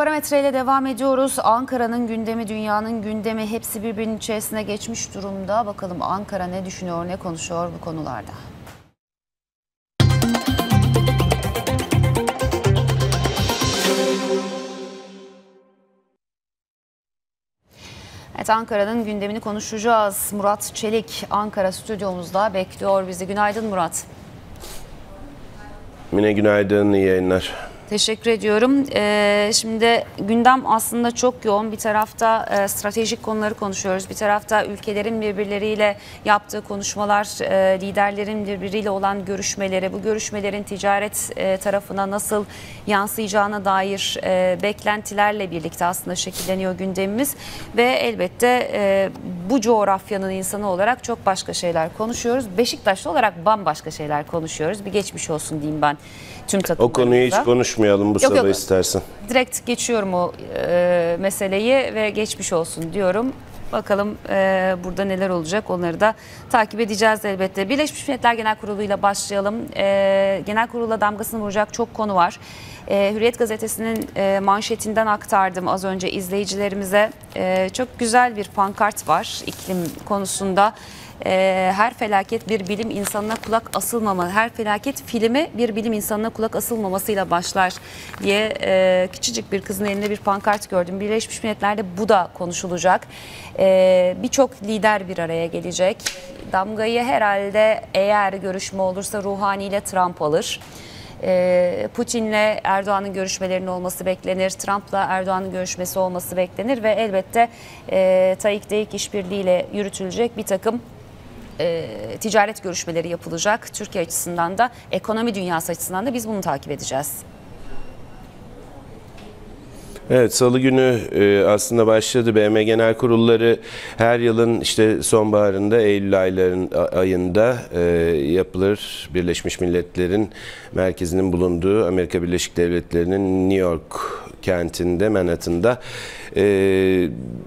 Parametreyle devam ediyoruz. Ankara'nın gündemi, dünyanın gündemi hepsi birbirinin içerisine geçmiş durumda. Bakalım Ankara ne düşünüyor, ne konuşuyor bu konularda? Evet, Ankara'nın gündemini konuşacağız. Murat Çelik Ankara stüdyomuzda bekliyor bizi. Günaydın Murat. Mine günaydın, iyi yayınlar. Teşekkür ediyorum. Şimdi gündem aslında çok yoğun. Bir tarafta stratejik konuları konuşuyoruz. Bir tarafta ülkelerin birbirleriyle yaptığı konuşmalar, liderlerin birbiriyle olan görüşmeleri, bu görüşmelerin ticaret tarafına nasıl yansıyacağına dair beklentilerle birlikte aslında şekilleniyor gündemimiz. Ve elbette bu coğrafyanın insanı olarak çok başka şeyler konuşuyoruz. Beşiktaşlı olarak bambaşka şeyler konuşuyoruz. Bir geçmiş olsun diyeyim ben tüm takımlarımıza. O konuyu hiç konuşmuyoruz. Bu sabah istersen. Direkt geçiyorum o meseleyi ve geçmiş olsun diyorum. Bakalım burada neler olacak, onları da takip edeceğiz elbette. Birleşmiş Milletler Genel Kurulu ile başlayalım. Genel Kurulu'na damgasını vuracak çok konu var. Hürriyet Gazetesi'nin manşetinden aktardım az önce izleyicilerimize. Çok güzel bir pankart var iklim konusunda. Her felaket bir bilim insanına kulak asılmama, her felaket filmi bir bilim insanına kulak asılmamasıyla başlar diye küçücük bir kızın elinde bir pankart gördüm. Birleşmiş Milletler'de bu da konuşulacak. Birçok lider bir araya gelecek. Damgayı herhalde eğer görüşme olursa Ruhani ile Trump alır. Putin'le Erdoğan'ın görüşmelerinin olması beklenir. Trump'la Erdoğan'ın görüşmesi olması beklenir ve elbette TAİK DEİK işbirliğiyle yürütülecek bir takım ticaret görüşmeleri yapılacak. Türkiye açısından da, ekonomi dünyası açısından da biz bunu takip edeceğiz. Evet, salı günü aslında başladı. BM Genel Kurulları her yılın işte sonbaharında, Eylül ayında yapılır. Birleşmiş Milletler'in merkezinin bulunduğu Amerika Birleşik Devletleri'nin New York kentinde, Manhattan'da.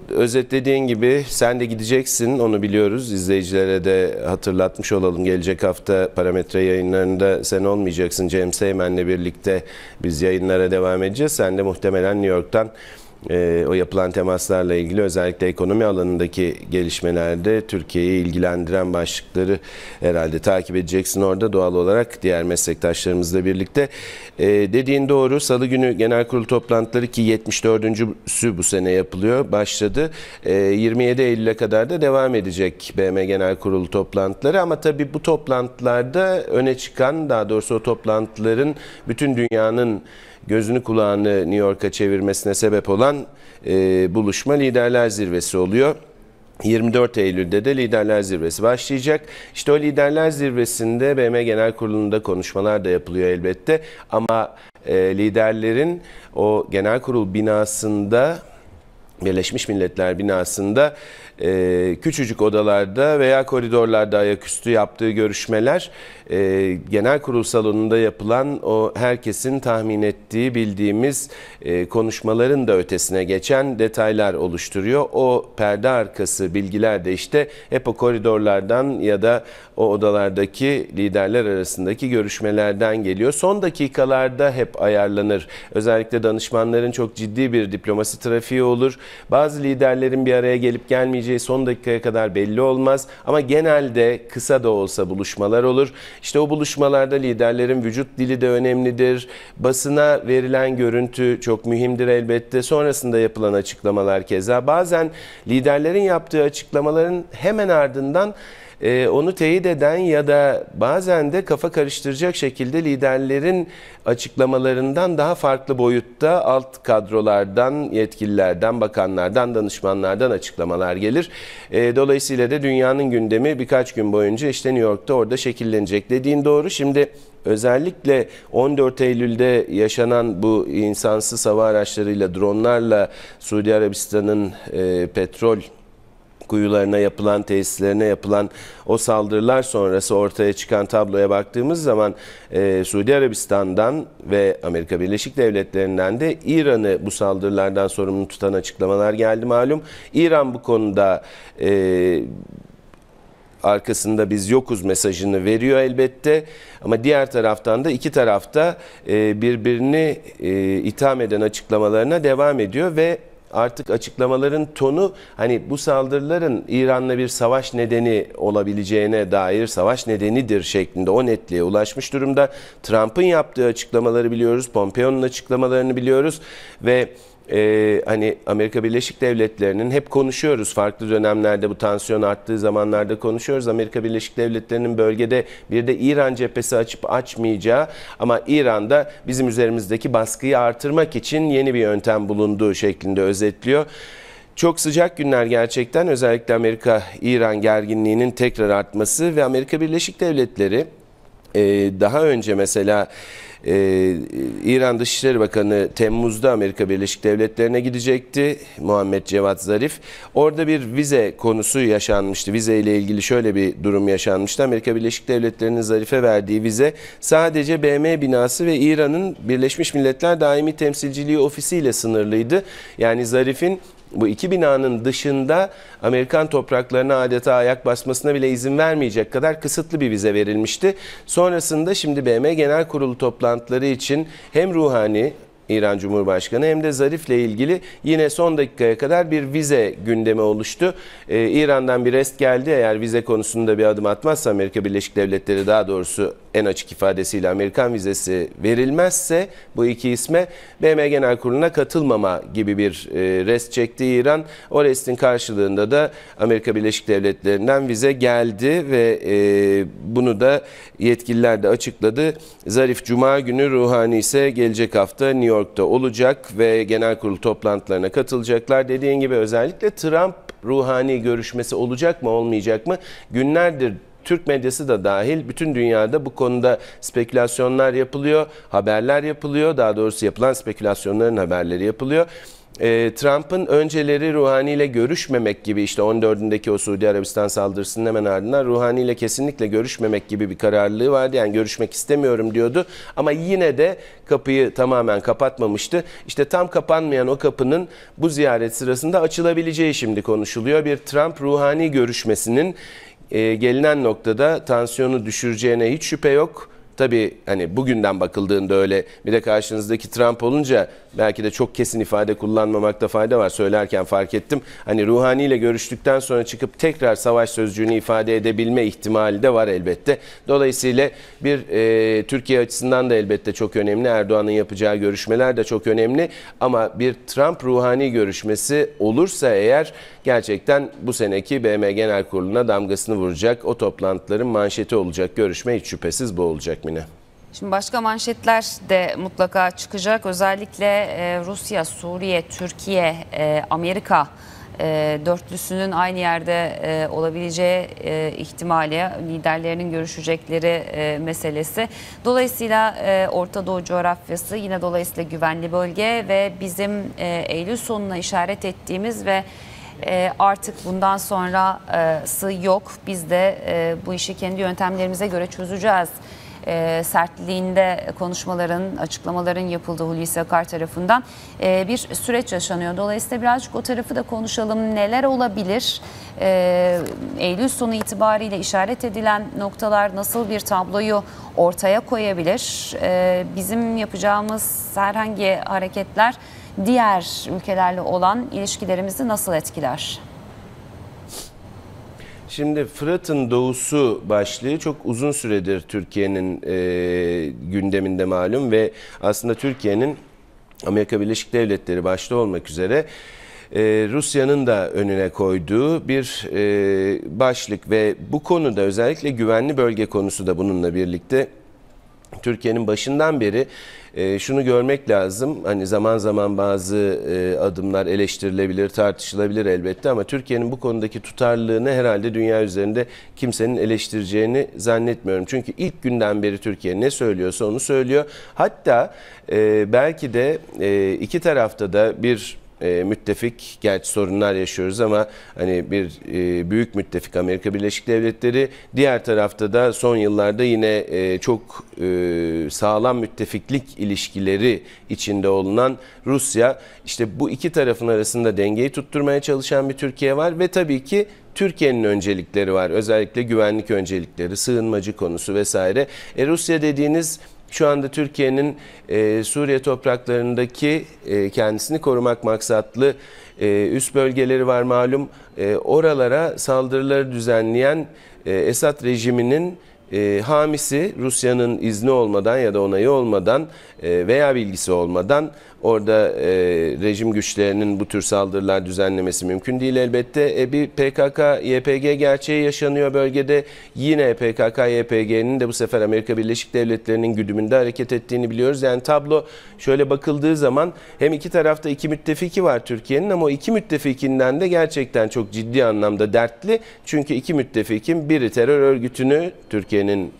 Özetlediğin gibi sen de gideceksin, onu biliyoruz. İzleyicilere de hatırlatmış olalım. Gelecek hafta Parametre yayınlarında sen olmayacaksın. Cem Seymen'le birlikte biz yayınlara devam edeceğiz. Sen de muhtemelen New York'tan o yapılan temaslarla ilgili, özellikle ekonomi alanındaki gelişmelerde Türkiye'yi ilgilendiren başlıkları herhalde takip edeceksin orada doğal olarak diğer meslektaşlarımızla birlikte. Dediğin doğru, salı günü genel kurul toplantıları, ki 74.sü bu sene yapılıyor, başladı. 27 Eylül'e kadar da devam edecek BM Genel Kurulu toplantıları, ama tabii bu toplantılarda öne çıkan, daha doğrusu o toplantıların bütün dünyanın gözünü kulağını New York'a çevirmesine sebep olan buluşma Liderler Zirvesi oluyor. 24 Eylül'de de Liderler Zirvesi başlayacak. İşte o Liderler Zirvesi'nde BM Genel Kurulu'nda konuşmalar da yapılıyor elbette. Ama liderlerin o genel kurul binasında, Birleşmiş Milletler binasında küçücük odalarda veya koridorlarda ayaküstü yaptığı görüşmeler, genel kurul salonunda yapılan o herkesin tahmin ettiği, bildiğimiz konuşmaların da ötesine geçen detaylar oluşturuyor. O perde arkası bilgiler de işte hep o koridorlardan ya da o odalardaki liderler arasındaki görüşmelerden geliyor. Son dakikalarda hep ayarlanır. Özellikle danışmanların çok ciddi bir diplomasi trafiği olur. Bazı liderlerin bir araya gelip gelmeyeceği son dakikaya kadar belli olmaz. Ama genelde kısa da olsa buluşmalar olur. İşte o buluşmalarda liderlerin vücut dili de önemlidir. Basına verilen görüntü çok mühimdir elbette. Sonrasında yapılan açıklamalar keza. Bazen liderlerin yaptığı açıklamaların hemen ardından onu teyit eden ya da bazen de kafa karıştıracak şekilde liderlerin açıklamalarından daha farklı boyutta alt kadrolardan, yetkililerden, bakanlardan, danışmanlardan açıklamalar gelir. Dolayısıyla da dünyanın gündemi birkaç gün boyunca işte New York'ta orada şekillenecek. Dediğin doğru, şimdi özellikle 14 Eylül'de yaşanan bu insansız hava araçlarıyla, dronlarla Suudi Arabistan'ın petrol kuyularına yapılan, tesislerine yapılan o saldırılar sonrası ortaya çıkan tabloya baktığımız zaman Suudi Arabistan'dan ve Amerika Birleşik Devletleri'nden de İran'ı bu saldırılardan sorumlu tutan açıklamalar geldi malum. İran bu konuda arkasında biz yokuz mesajını veriyor elbette. Ama diğer taraftan da iki tarafta birbirini itham eden açıklamalarına devam ediyor ve artık açıklamaların tonu hani bu saldırıların İran'la bir savaş nedeni olabileceğine dair savaş nedenidir şeklinde o netliğe ulaşmış durumda. Trump'ın yaptığı açıklamaları biliyoruz, Pompeo'nun açıklamalarını biliyoruz ve hani Amerika Birleşik Devletleri'nin hep konuşuyoruz farklı dönemlerde bu tansiyon arttığı zamanlarda konuşuyoruz. Amerika Birleşik Devletleri'nin bölgede bir de İran cephesi açıp açmayacağı ama İran'da bizim üzerimizdeki baskıyı artırmak için yeni bir yöntem bulunduğu şeklinde özetliyor. Çok sıcak günler gerçekten, özellikle Amerika-İran gerginliğinin tekrar artması ve Amerika Birleşik Devletleri daha önce mesela İran Dışişleri Bakanı Temmuz'da Amerika Birleşik Devletleri'ne gidecekti. Muhammed Cevat Zarif. Orada bir vize konusu yaşanmıştı. Vize ile ilgili şöyle bir durum yaşanmıştı. Amerika Birleşik Devletleri'nin Zarif'e verdiği vize sadece BM binası ve İran'ın Birleşmiş Milletler Daimi Temsilciliği Ofisi ile sınırlıydı. Yani Zarif'in bu iki binanın dışında Amerikan topraklarına adeta ayak basmasına bile izin vermeyecek kadar kısıtlı bir vize verilmişti. Sonrasında şimdi BM Genel Kurulu toplantıları için hem Ruhani, İran Cumhurbaşkanı hem de Zarif'le ilgili yine son dakikaya kadar bir vize gündemi oluştu. İran'dan bir rest geldi. Eğer vize konusunda bir adım atmazsa Amerika Birleşik Devletleri, daha doğrusu en açık ifadesiyle Amerikan vizesi verilmezse bu iki isme BM Genel Kurulu'na katılmama gibi bir rest çekti İran. O restin karşılığında da Amerika Birleşik Devletleri'nden vize geldi ve bunu da yetkililer de açıkladı. Zarif Cuma günü, Ruhani ise gelecek hafta New York'ta olacak ve genel kurul toplantılarına katılacaklar. Dediğin gibi özellikle Trump-Ruhani görüşmesi olacak mı olmayacak mı? Günlerdir Türk medyası da dahil bütün dünyada bu konuda spekülasyonlar yapılıyor, haberler yapılıyor. Daha doğrusu yapılan spekülasyonların haberleri yapılıyor. Trump'ın önceleri Ruhani ile görüşmemek gibi, işte 14'ündeki o Suudi Arabistan saldırısının hemen ardından Ruhani ile kesinlikle görüşmemek gibi bir kararlılığı vardı. Yani görüşmek istemiyorum diyordu ama yine de kapıyı tamamen kapatmamıştı. İşte tam kapanmayan o kapının bu ziyaret sırasında açılabileceği şimdi konuşuluyor. Bir Trump-Ruhani görüşmesinin gelinen noktada tansiyonu düşüreceğine hiç şüphe yok. Tabii hani bugünden bakıldığında öyle, bir de karşınızdaki Trump olunca belki de çok kesin ifade kullanmamakta fayda var. Söylerken fark ettim. Hani Ruhani ile görüştükten sonra çıkıp tekrar savaş sözcüğünü ifade edebilme ihtimali de var elbette. Dolayısıyla bir Türkiye açısından da elbette çok önemli. Erdoğan'ın yapacağı görüşmeler de çok önemli. Ama bir Trump-Ruhani görüşmesi olursa eğer gerçekten bu seneki BM Genel Kurulu'na damgasını vuracak, o toplantıların manşeti olacak görüşme hiç şüphesiz bu olacak. Şimdi başka manşetler de mutlaka çıkacak. Özellikle Rusya, Suriye, Türkiye, Amerika dörtlüsünün aynı yerde olabileceği ihtimali, liderlerinin görüşecekleri meselesi. Dolayısıyla Orta Doğu coğrafyası, yine dolayısıyla güvenli bölge ve bizim Eylül sonuna işaret ettiğimiz ve artık bundan sonrası yok. Biz de bu işi kendi yöntemlerimize göre çözeceğiz sertliğinde konuşmaların, açıklamaların yapıldığı Hulusi Akar tarafından bir süreç yaşanıyor. Dolayısıyla birazcık o tarafı da konuşalım. Neler olabilir? Eylül sonu itibariyle işaret edilen noktalar nasıl bir tabloyu ortaya koyabilir? Bizim yapacağımız herhangi hareketler diğer ülkelerle olan ilişkilerimizi nasıl etkiler? Şimdi Fırat'ın doğusu başlığı çok uzun süredir Türkiye'nin gündeminde malum ve aslında Türkiye'nin Amerika Birleşik Devletleri başta olmak üzere Rusya'nın da önüne koyduğu bir başlık ve bu konuda özellikle güvenli bölge konusu da bununla birlikte Türkiye'nin başından beri şunu görmek lazım. Hani zaman zaman bazı adımlar eleştirilebilir, tartışılabilir elbette ama Türkiye'nin bu konudaki tutarlılığını herhalde dünya üzerinde kimsenin eleştireceğini zannetmiyorum. Çünkü ilk günden beri Türkiye ne söylüyorsa onu söylüyor. Hatta belki de iki tarafta da bir müttefik, gerçi sorunlar yaşıyoruz ama hani bir büyük müttefik Amerika Birleşik Devletleri, diğer tarafta da son yıllarda yine çok sağlam müttefiklik ilişkileri içinde olunan Rusya, işte bu iki tarafın arasında dengeyi tutturmaya çalışan bir Türkiye var ve tabii ki Türkiye'nin öncelikleri var. Özellikle güvenlik öncelikleri, sığınmacı konusu vesaire. Rusya dediğiniz şu anda Türkiye'nin Suriye topraklarındaki kendisini korumak maksatlı üst bölgeleri var malum. Oralara saldırıları düzenleyen Esad rejiminin hamisi, Rusya'nın izni olmadan ya da onayı olmadan veya bilgisi olmadan orada rejim güçlerinin bu tür saldırılar düzenlemesi mümkün değil elbette. Bir PKK-YPG gerçeği yaşanıyor bölgede. Yine PKK-YPG'nin de bu sefer Amerika Birleşik Devletleri'nin güdümünde hareket ettiğini biliyoruz. Yani tablo şöyle bakıldığı zaman hem iki tarafta iki müttefiki var Türkiye'nin, ama o iki müttefikinden de gerçekten çok ciddi anlamda dertli. Çünkü iki müttefikin biri terör örgütünü, Türkiye'nin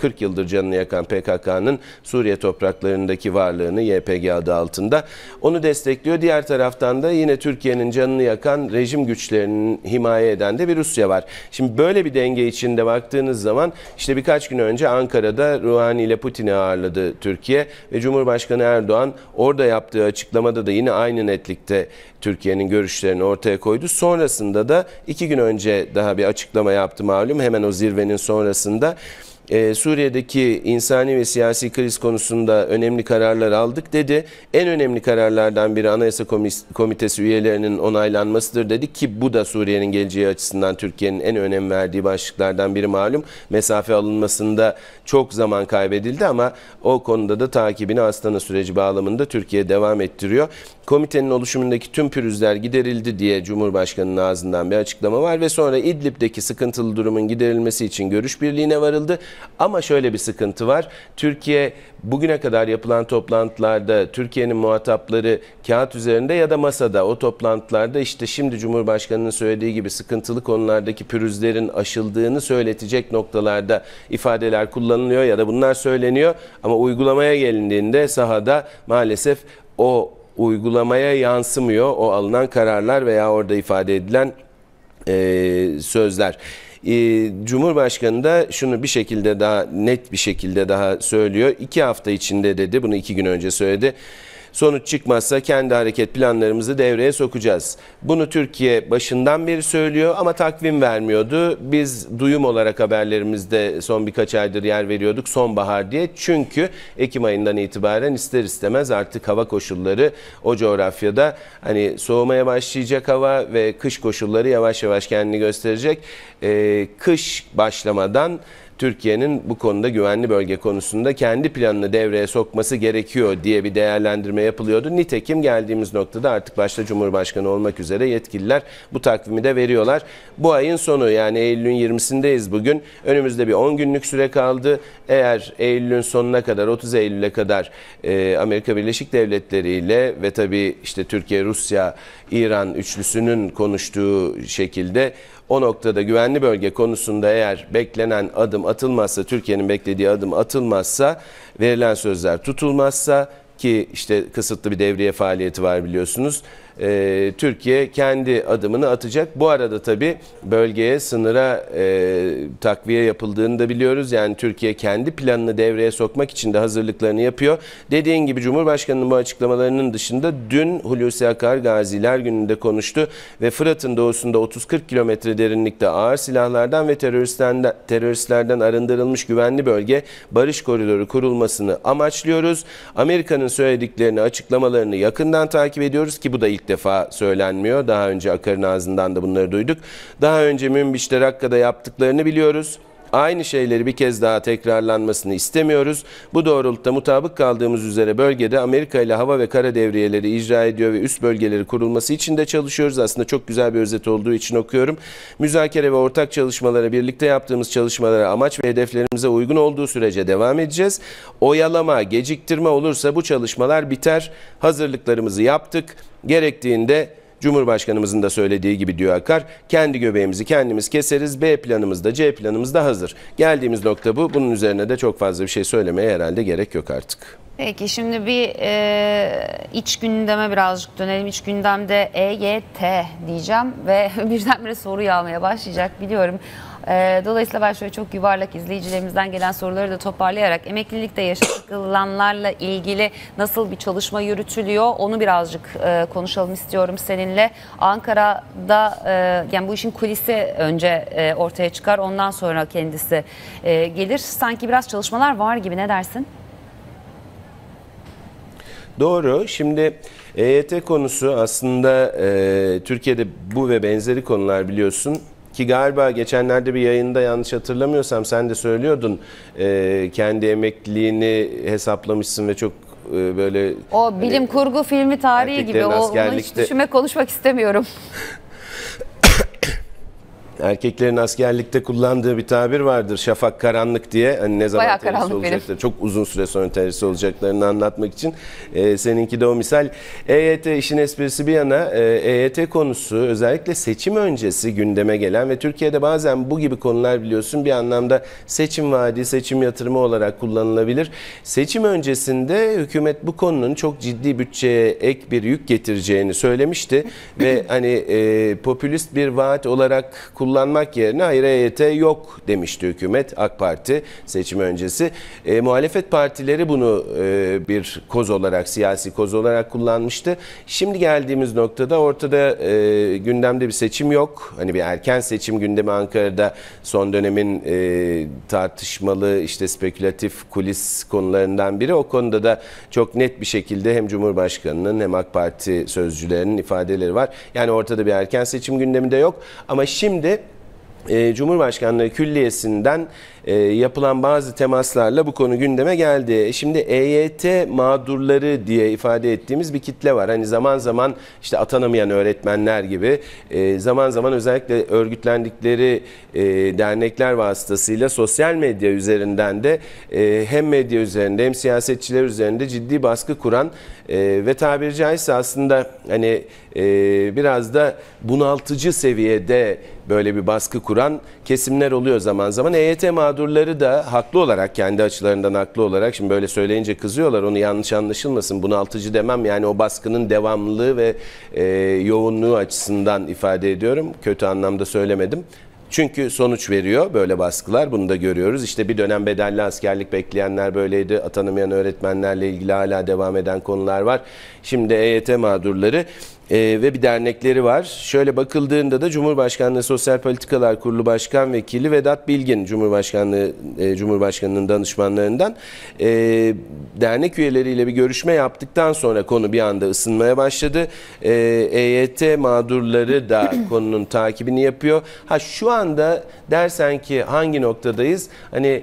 40 yıldır canını yakan PKK'nın Suriye topraklarındaki varlığını YPG adı altında onu destekliyor. Diğer taraftan da yine Türkiye'nin canını yakan rejim güçlerinin himaye eden de bir Rusya var. Şimdi böyle bir denge içinde baktığınız zaman işte birkaç gün önce Ankara'da Ruhani ile Putin'i ağırladı Türkiye ve Cumhurbaşkanı Erdoğan orada yaptığı açıklamada da yine aynı netlikte Türkiye'nin görüşlerini ortaya koydu. Sonrasında da iki gün önce daha bir açıklama yaptı malum, hemen o zirvenin sonrasında. Suriye'deki insani ve siyasi kriz konusunda önemli kararlar aldık dedi. En önemli kararlardan biri Anayasa Komitesi üyelerinin onaylanmasıdır dedi ki bu da Suriye'nin geleceği açısından Türkiye'nin en önem verdiği başlıklardan biri malum. Mesafe alınmasında çok zaman kaybedildi ama o konuda da takibini Astana süreci bağlamında Türkiye devam ettiriyor. Komitenin oluşumundaki tüm pürüzler giderildi diye Cumhurbaşkanı'nın ağzından bir açıklama var ve sonra İdlib'deki sıkıntılı durumun giderilmesi için görüş birliğine varıldı. Ama şöyle bir sıkıntı var. Türkiye bugüne kadar yapılan toplantılarda Türkiye'nin muhatapları kağıt üzerinde ya da masada, o toplantılarda işte şimdi Cumhurbaşkanı'nın söylediği gibi sıkıntılı konulardaki pürüzlerin aşıldığını söyletecek noktalarda ifadeler kullanılıyor ya da bunlar söyleniyor. Ama uygulamaya gelindiğinde sahada maalesef o uygulamaya yansımıyor o alınan kararlar veya orada ifade edilen sözler. Cumhurbaşkanı da şunu bir şekilde daha net bir şekilde daha söylüyor. 2 hafta içinde dedi, bunu 2 gün önce söyledi. Sonuç çıkmazsa kendi hareket planlarımızı devreye sokacağız. Bunu Türkiye başından beri söylüyor ama takvim vermiyordu. Biz duyum olarak haberlerimizde son birkaç aydır yer veriyorduk sonbahar diye. Çünkü Ekim ayından itibaren ister istemez artık hava koşulları o coğrafyada hani soğumaya başlayacak hava ve kış koşulları yavaş yavaş kendini gösterecek. Kış başlamadan Türkiye'nin bu konuda güvenli bölge konusunda kendi planını devreye sokması gerekiyor diye bir değerlendirme yapılıyordu. Nitekim geldiğimiz noktada artık başta Cumhurbaşkanı olmak üzere yetkililer bu takvimi de veriyorlar. Bu ayın sonu, yani Eylül'ün 20'sindeyiz bugün. Önümüzde bir 10 günlük süre kaldı. Eğer Eylül'ün sonuna kadar, 30 Eylül'e kadar Amerika Birleşik Devletleri ile ve tabii işte Türkiye, Rusya, İran üçlüsünün konuştuğu şekilde o noktada güvenli bölge konusunda eğer beklenen adım atılmazsa, Türkiye'nin beklediği adım atılmazsa, verilen sözler tutulmazsa ki işte kısıtlı bir devriye faaliyeti var biliyorsunuz, Türkiye kendi adımını atacak. Bu arada tabii bölgeye, sınıra takviye yapıldığını da biliyoruz. Yani Türkiye kendi planını devreye sokmak için de hazırlıklarını yapıyor. Dediğin gibi Cumhurbaşkanı'nın bu açıklamalarının dışında dün Hulusi Akar Gaziler Günü'nde konuştu ve Fırat'ın doğusunda 30-40 kilometre derinlikte ağır silahlardan ve teröristlerden arındırılmış güvenli bölge, barış koridoru kurulmasını amaçlıyoruz. Amerika'nın söylediklerini, açıklamalarını yakından takip ediyoruz ki bu da ilk defa söylenmiyor. Daha önce Akar'ın ağzından da bunları duyduk. Daha önce Münbiş'te, Rakka'da yaptıklarını biliyoruz. Aynı şeyleri bir kez daha tekrarlanmasını istemiyoruz. Bu doğrultuda mutabık kaldığımız üzere bölgede Amerika ile hava ve kara devriyeleri icra ediyor ve üst bölgeleri kurulması için de çalışıyoruz. Aslında çok güzel bir özet olduğu için okuyorum. Müzakere ve ortak çalışmalara, birlikte yaptığımız çalışmalara, amaç ve hedeflerimize uygun olduğu sürece devam edeceğiz. Oyalama, geciktirme olursa bu çalışmalar biter. Hazırlıklarımızı yaptık. Gerektiğinde Cumhurbaşkanımızın da söylediği gibi, diyor Akar, kendi göbeğimizi kendimiz keseriz. B planımız da C planımız da hazır. Geldiğimiz nokta bu. Bunun üzerine de çok fazla bir şey söylemeye herhalde gerek yok artık. Peki şimdi bir iç gündeme birazcık dönelim. İç gündemde EYT diyeceğim ve birdenbire soru yağmaya başlayacak biliyorum. Dolayısıyla ben şöyle çok yuvarlak izleyicilerimizden gelen soruları da toparlayarak emeklilikte yaşa takılanlarla ilgili nasıl bir çalışma yürütülüyor onu birazcık konuşalım istiyorum seninle. Ankara'da yani bu işin kulisi önce ortaya çıkar, ondan sonra kendisi gelir. Sanki biraz çalışmalar var gibi, ne dersin? Doğru. Şimdi EYT konusu aslında Türkiye'de bu ve benzeri konular biliyorsun ki galiba geçenlerde bir yayında yanlış hatırlamıyorsam sen de söylüyordun, kendi emekliliğini hesaplamışsın ve çok böyle... O bilim hani, kurgu filmi tarihi gibi, onu hiç düşünmek, konuşmak istemiyorum. Erkeklerin askerlikte kullandığı bir tabir vardır, şafak karanlık diye. Hani ne zaman terörist olacaklar, çok uzun süre sonra terörist olacaklarını anlatmak için. Seninki de o misal. EYT işin esprisi bir yana, EYT konusu özellikle seçim öncesi gündeme gelen ve Türkiye'de bazen bu gibi konular biliyorsun bir anlamda seçim vaadi, seçim yatırımı olarak kullanılabilir. Seçim öncesinde hükümet bu konunun çok ciddi bütçeye ek bir yük getireceğini söylemişti ve hani popülist bir vaat olarak kullanmak yerine hayır EYT yok demişti hükümet, AK Parti seçim öncesi. Muhalefet partileri bunu bir koz olarak, siyasi koz olarak kullanmıştı. Şimdi geldiğimiz noktada ortada gündemde bir seçim yok. Hani bir erken seçim gündemi Ankara'da son dönemin tartışmalı işte spekülatif kulis konularından biri. O konuda da çok net bir şekilde hem Cumhurbaşkanı'nın hem AK Parti sözcülerinin ifadeleri var. Yani ortada bir erken seçim gündemi de yok. Ama şimdi Cumhurbaşkanlığı Külliyesi'nden yapılan bazı temaslarla bu konu gündeme geldi. Şimdi EYT mağdurları diye ifade ettiğimiz bir kitle var. Hani zaman zaman işte atanamayan öğretmenler gibi, zaman zaman özellikle örgütlendikleri dernekler vasıtasıyla sosyal medya üzerinden de hem medya üzerinde hem siyasetçiler üzerinde ciddi baskı kuran ve tabiri caizse aslında hani biraz da bunaltıcı seviyede böyle bir baskı kuran kesimler oluyor zaman zaman. EYT mağdurları da haklı olarak, kendi açılarından haklı olarak, şimdi böyle söyleyince kızıyorlar, onu yanlış anlaşılmasın, bunaltıcı demem, yani o baskının devamlılığı ve yoğunluğu açısından ifade ediyorum, kötü anlamda söylemedim. Çünkü sonuç veriyor böyle baskılar, bunu da görüyoruz. İşte bir dönem bedelli askerlik bekleyenler böyleydi, atanamayan öğretmenlerle ilgili hala devam eden konular var. Şimdi EYT mağdurları ve bir dernekleri var. Şöyle bakıldığında da Cumhurbaşkanlığı Sosyal Politikalar Kurulu Başkan Vekili Vedat Bilgin, Cumhurbaşkanı'nın danışmanlarından, dernek üyeleriyle bir görüşme yaptıktan sonra konu bir anda ısınmaya başladı. EYT mağdurları da konunun takibini yapıyor. Ha, şu anda dersen ki hangi noktadayız? Hani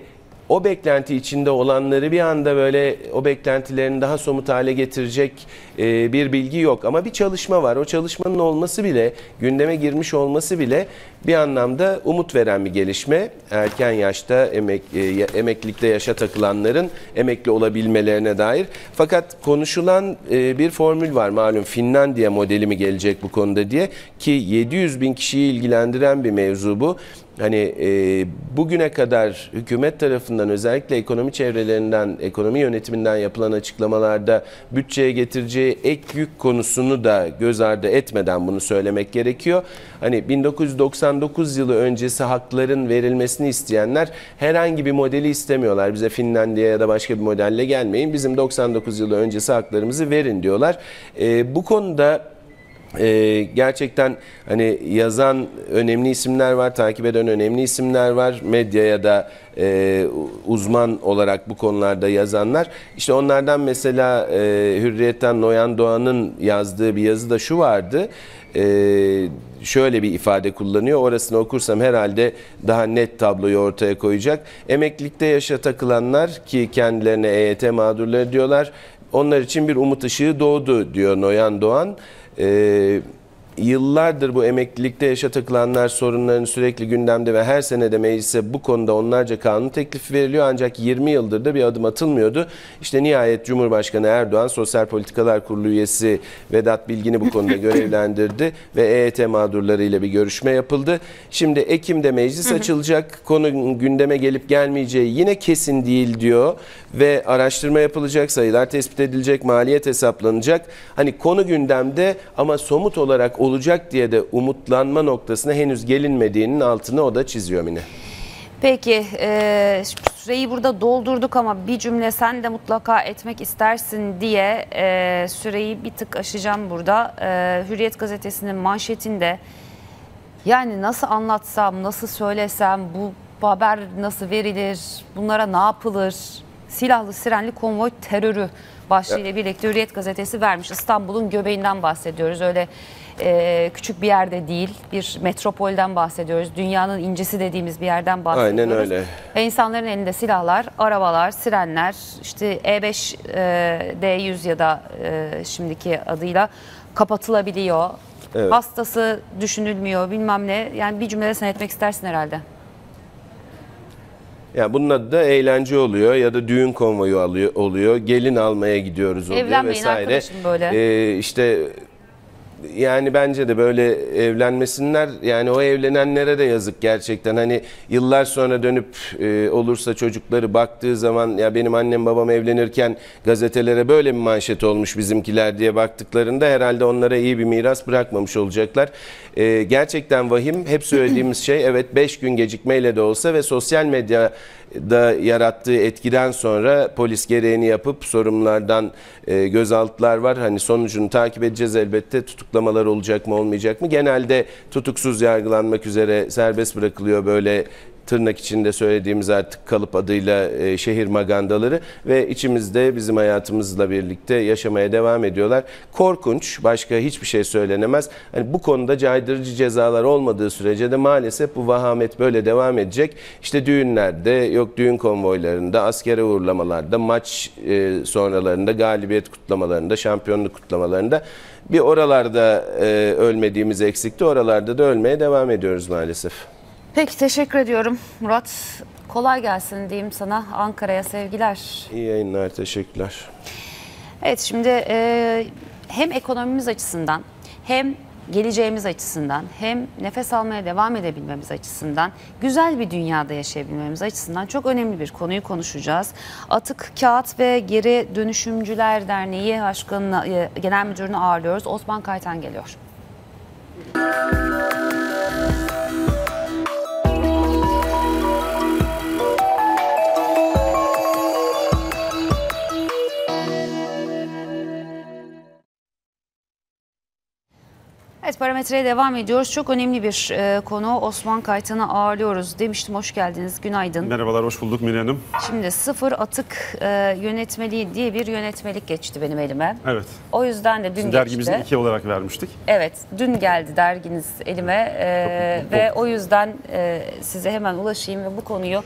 o beklenti içinde olanları bir anda böyle o beklentilerini daha somut hale getirecek bir bilgi yok. Ama bir çalışma var. O çalışmanın olması bile, gündeme girmiş olması bile bir anlamda umut veren bir gelişme. Erken yaşta emeklilikte yaşa takılanların emekli olabilmelerine dair. Fakat konuşulan bir formül var. Malum Finlandiya modeli mi gelecek bu konuda diye, ki 700 bin kişiyi ilgilendiren bir mevzu bu. Hani bugüne kadar hükümet tarafından, özellikle ekonomi çevrelerinden, ekonomi yönetiminden yapılan açıklamalarda bütçeye getireceği ek yük konusunu da göz ardı etmeden bunu söylemek gerekiyor. Hani 1999 yılı öncesi hakların verilmesini isteyenler herhangi bir modeli istemiyorlar. Bize Finlandiya ya da başka bir modelle gelmeyin, bizim 99 yılı öncesi haklarımızı verin diyorlar. Bu konuda gerçekten hani yazan önemli isimler var, takip eden önemli isimler var, medyaya da uzman olarak bu konularda yazanlar. İşte onlardan mesela Hürriyet'ten Noyan Doğan'ın yazdığı bir yazıda şu vardı. Şöyle bir ifade kullanıyor. Orasını okursam herhalde daha net tabloyu ortaya koyacak. Emeklilikte yaşa takılanlar, ki kendilerine EYT mağdurları diyorlar, onlar için bir umut ışığı doğdu diyor Noyan Doğan. yıllardır bu emeklilikte yaşa takılanlar sorunlarının sürekli gündemde ve her sene de meclise bu konuda onlarca kanun teklifi veriliyor, ancak 20 yıldır da bir adım atılmıyordu. İşte nihayet Cumhurbaşkanı Erdoğan Sosyal Politikalar Kurulu üyesi Vedat Bilgin'i bu konuda görevlendirdi ve EYT mağdurlarıyla bir görüşme yapıldı. Şimdi Ekim'de meclis açılacak, konu gündeme gelip gelmeyeceği yine kesin değil diyor ve araştırma yapılacak, sayılar tespit edilecek, maliyet hesaplanacak. Hani konu gündemde ama somut olarak olacak diye de umutlanma noktasına henüz gelinmediğinin altını o da çiziyor Mine. Peki, süreyi burada doldurduk ama bir cümle sen de mutlaka etmek istersin diye süreyi bir tık aşacağım burada. Hürriyet gazetesinin manşetinde, yani nasıl anlatsam, nasıl söylesem, bu haber nasıl verilir, bunlara ne yapılır, silahlı sirenli konvoy terörü başlığıyla birlikte Hürriyet gazetesi vermiş. İstanbul'un göbeğinden bahsediyoruz, öyle küçük bir yerde değil, bir metropolden bahsediyoruz. Dünyanın incisi dediğimiz bir yerden bahsediyoruz. Aynen öyle. Ve insanların elinde silahlar, arabalar, sirenler, işte E5, D100 ya da şimdiki adıyla kapatılabiliyor. Evet. Hastası düşünülmüyor, bilmem ne. Yani bir cümlede sen etmek istersin herhalde. Yani bunun adı da eğlence oluyor ya da düğün konvoyu oluyor, gelin almaya gidiyoruz oluyor Evlenmeyin vesaire. Böyle. İşte yani bence de böyle evlenmesinler, yani o evlenenlere de yazık gerçekten. Hani yıllar sonra dönüp olursa çocukları baktığı zaman, ya benim annem babam evlenirken gazetelere böyle bir manşet olmuş bizimkiler diye baktıklarında herhalde onlara iyi bir miras bırakmamış olacaklar. Gerçekten vahim. Hep söylediğimiz şey, evet 5 gün gecikmeyle de olsa ve sosyal medyada yarattığı etkiden sonra polis gereğini yapıp sorumlulardan gözaltılar var. Hani sonucunu takip edeceğiz elbette. Tutuklamalar olacak mı olmayacak mı? Genelde tutuksuz yargılanmak üzere serbest bırakılıyor böyle, tırnak içinde söylediğimiz artık kalıp adıyla şehir magandaları ve içimizde bizim hayatımızla birlikte yaşamaya devam ediyorlar. Korkunç, başka hiçbir şey söylenemez. Yani bu konuda caydırıcı cezalar olmadığı sürece de maalesef bu vahamet böyle devam edecek. İşte düğünlerde, yok düğün konvoylarında, askere uğurlamalarda, maç sonralarında, galibiyet kutlamalarında, şampiyonluk kutlamalarında bir oralarda ölmediğimiz eksikti. Oralarda da ölmeye devam ediyoruz maalesef. Peki, teşekkür ediyorum Murat. Kolay gelsin diyeyim sana. Ankara'ya sevgiler. İyi yayınlar, teşekkürler. Evet, şimdi hem ekonomimiz açısından, hem geleceğimiz açısından, hem nefes almaya devam edebilmemiz açısından, güzel bir dünyada yaşayabilmemiz açısından çok önemli bir konuyu konuşacağız. Atık, Kağıt ve Geri Dönüşümcüler Derneği Genel Müdürünü ağırlıyoruz. Osman Kaytan geliyor. Evet, Parametre'ye devam ediyoruz. Çok önemli bir konu. Osman Kaytan'ı ağırlıyoruz demiştim. Hoş geldiniz. Günaydın. Merhabalar, hoş bulduk Mine Hanım. Şimdi sıfır atık yönetmeliği diye bir yönetmelik geçti benim elime. Evet. O yüzden de dün geçti. Dergimizi 2 olarak vermiştik. Evet, dün geldi derginiz elime ve o yüzden size hemen ulaşayım ve bu konuyu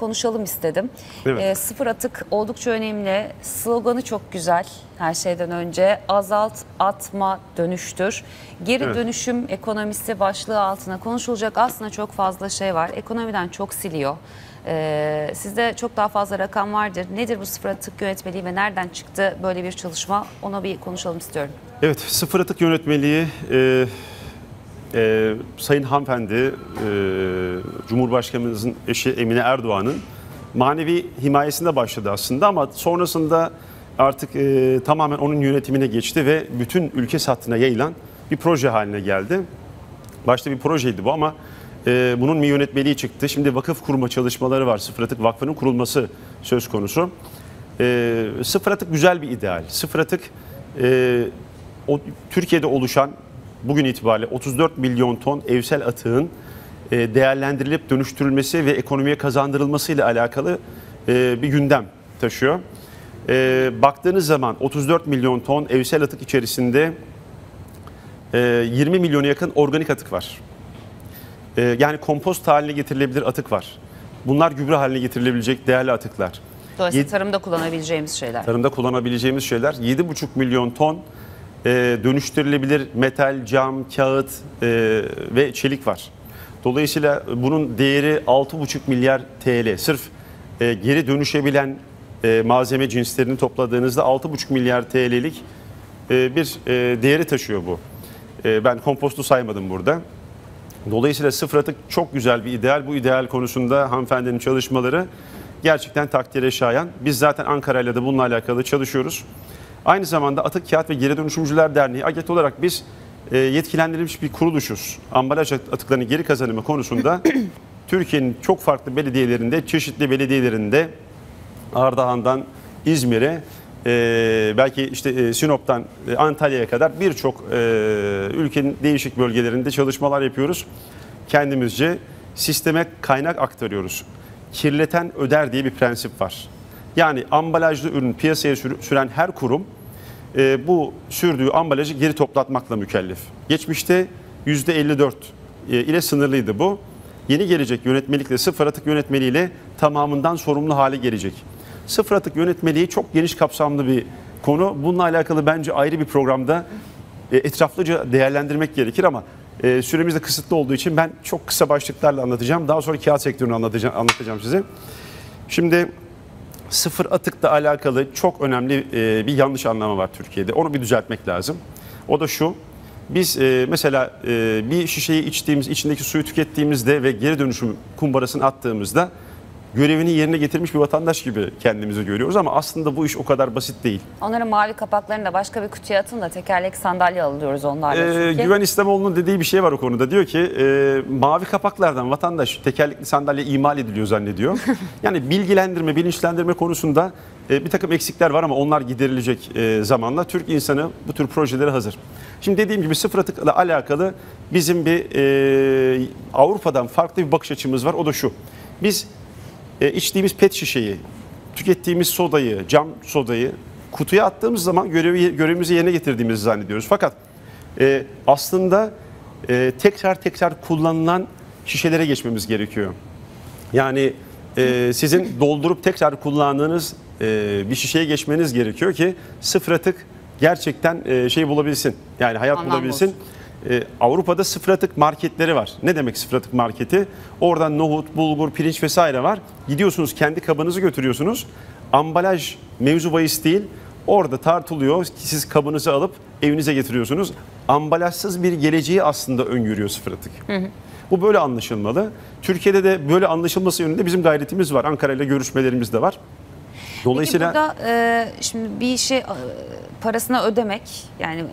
konuşalım istedim. Evet. Sıfır atık oldukça önemli. Sloganı çok güzel. Her şeyden önce azalt, atma, dönüştür. Geri dönüşüm ekonomisi başlığı altına konuşulacak aslında çok fazla şey var. Ekonomiden çok siliyor. Sizde çok daha fazla rakam vardır. Nedir bu sıfır atık yönetmeliği ve nereden çıktı böyle bir çalışma? Ona bir konuşalım istiyorum. Evet, sıfır atık yönetmeliği Sayın Hanımefendi, Cumhurbaşkanımızın eşi Emine Erdoğan'ın manevi himayesinde başladı aslında, ama sonrasında artık tamamen onun yönetimine geçti ve bütün ülke sattığına yayılan bir proje haline geldi. Başta bir projeydi bu ama bunun bir yönetmeliği çıktı. Şimdi vakıf kurma çalışmaları var. Sıfır Atık Vakfı'nın kurulması söz konusu. Sıfır Atık güzel bir ideal. Sıfır Atık Türkiye'de oluşan bugün itibariyle 34 milyon ton evsel atığın değerlendirilip dönüştürülmesi ve ekonomiye kazandırılmasıyla alakalı bir gündem taşıyor. Baktığınız zaman 34 milyon ton evsel atık içerisinde 20 milyona yakın organik atık var. Yani kompost haline getirilebilir atık var. Bunlar gübre haline getirilebilecek değerli atıklar. Dolayısıyla tarımda kullanabileceğimiz şeyler. 7,5 milyon ton dönüştürülebilir metal, cam, kağıt ve çelik var. Dolayısıyla bunun değeri 6,5 milyar TL. Sırf geri dönüşebilen malzeme cinslerini topladığınızda 6,5 milyar TL'lik bir değeri taşıyor bu. Ben kompostu saymadım burada. Dolayısıyla sıfır atık çok güzel bir ideal. Bu ideal konusunda hanımefendinin çalışmaları gerçekten takdire şayan. Biz zaten Ankara'yla da bununla alakalı çalışıyoruz. Aynı zamanda Atık Kağıt ve Geri Dönüşümcüler Derneği AGET olarak biz yetkilendirilmiş bir kuruluşuz. Ambalaj atıklarının geri kazanımı konusunda Türkiye'nin çok farklı belediyelerinde, çeşitli belediyelerinde Ardahan'dan İzmir'e, belki işte Sinop'tan Antalya'ya kadar birçok ülkenin değişik bölgelerinde çalışmalar yapıyoruz. Kendimizce sisteme kaynak aktarıyoruz. Kirleten öder diye bir prensip var. Yani ambalajlı ürün piyasaya süren her kurum bu sürdüğü ambalajı geri toplatmakla mükellef. Geçmişte %54 ile sınırlıydı bu. Yeni gelecek yönetmelikle, sıfır atık yönetmeliğiyle tamamından sorumlu hale gelecek. Sıfır atık yönetmeliği çok geniş kapsamlı bir konu. Bununla alakalı bence ayrı bir programda etraflıca değerlendirmek gerekir ama süremiz de kısıtlı olduğu için ben çok kısa başlıklarla anlatacağım. Daha sonra kağıt sektörünü anlatacağım size. Şimdi sıfır atıkla alakalı çok önemli bir yanlış anlama var Türkiye'de. Onu bir düzeltmek lazım. O da şu. Biz mesela bir şişeyi içtiğimiz, içindeki suyu tükettiğimizde ve geri dönüşüm kumbarasını attığımızda görevini yerine getirmiş bir vatandaş gibi kendimizi görüyoruz ama aslında bu iş o kadar basit değil. Onların mavi kapaklarını da başka bir kutuya atın da tekerlek sandalye alıyoruz onlarla çünkü. Güven İslamoğlu'nun dediği bir şey var o konuda. Diyor ki mavi kapaklardan vatandaş tekerlekli sandalye imal ediliyor zannediyor. Yani bilgilendirme, bilinçlendirme konusunda bir takım eksikler var ama onlar giderilecek zamanla. Türk insanı bu tür projelere hazır. Şimdi dediğim gibi sıfır atıkla alakalı bizim bir Avrupa'dan farklı bir bakış açımız var. O da şu. Biz içtiğimiz pet şişeyi, tükettiğimiz sodayı, cam sodayı kutuya attığımız zaman görevimizi yerine getirdiğimizi zannediyoruz. Fakat aslında tekrar kullanılan şişelere geçmemiz gerekiyor. Yani sizin doldurup tekrar kullandığınız bir şişeye geçmeniz gerekiyor ki sıfır atık gerçekten şey bulabilsin. Yani hayat anlam bulabilsin. Olsun. Avrupa'da sıfır atık marketleri var. Ne demek sıfır atık marketi? Oradan nohut, bulgur, pirinç vesaire var. Gidiyorsunuz kendi kabınızı götürüyorsunuz. Ambalaj mevzu bahis değil. Orada tartılıyor. Siz kabınızı alıp evinize getiriyorsunuz. Ambalajsız bir geleceği aslında öngörüyor sıfır atık. Hı hı. Bu böyle anlaşılmalı. Türkiye'de de böyle anlaşılması yönünde bizim gayretimiz var. Ankara ile görüşmelerimiz de var. Dolayısıyla burada, şimdi bir işi parasına ödemek, yani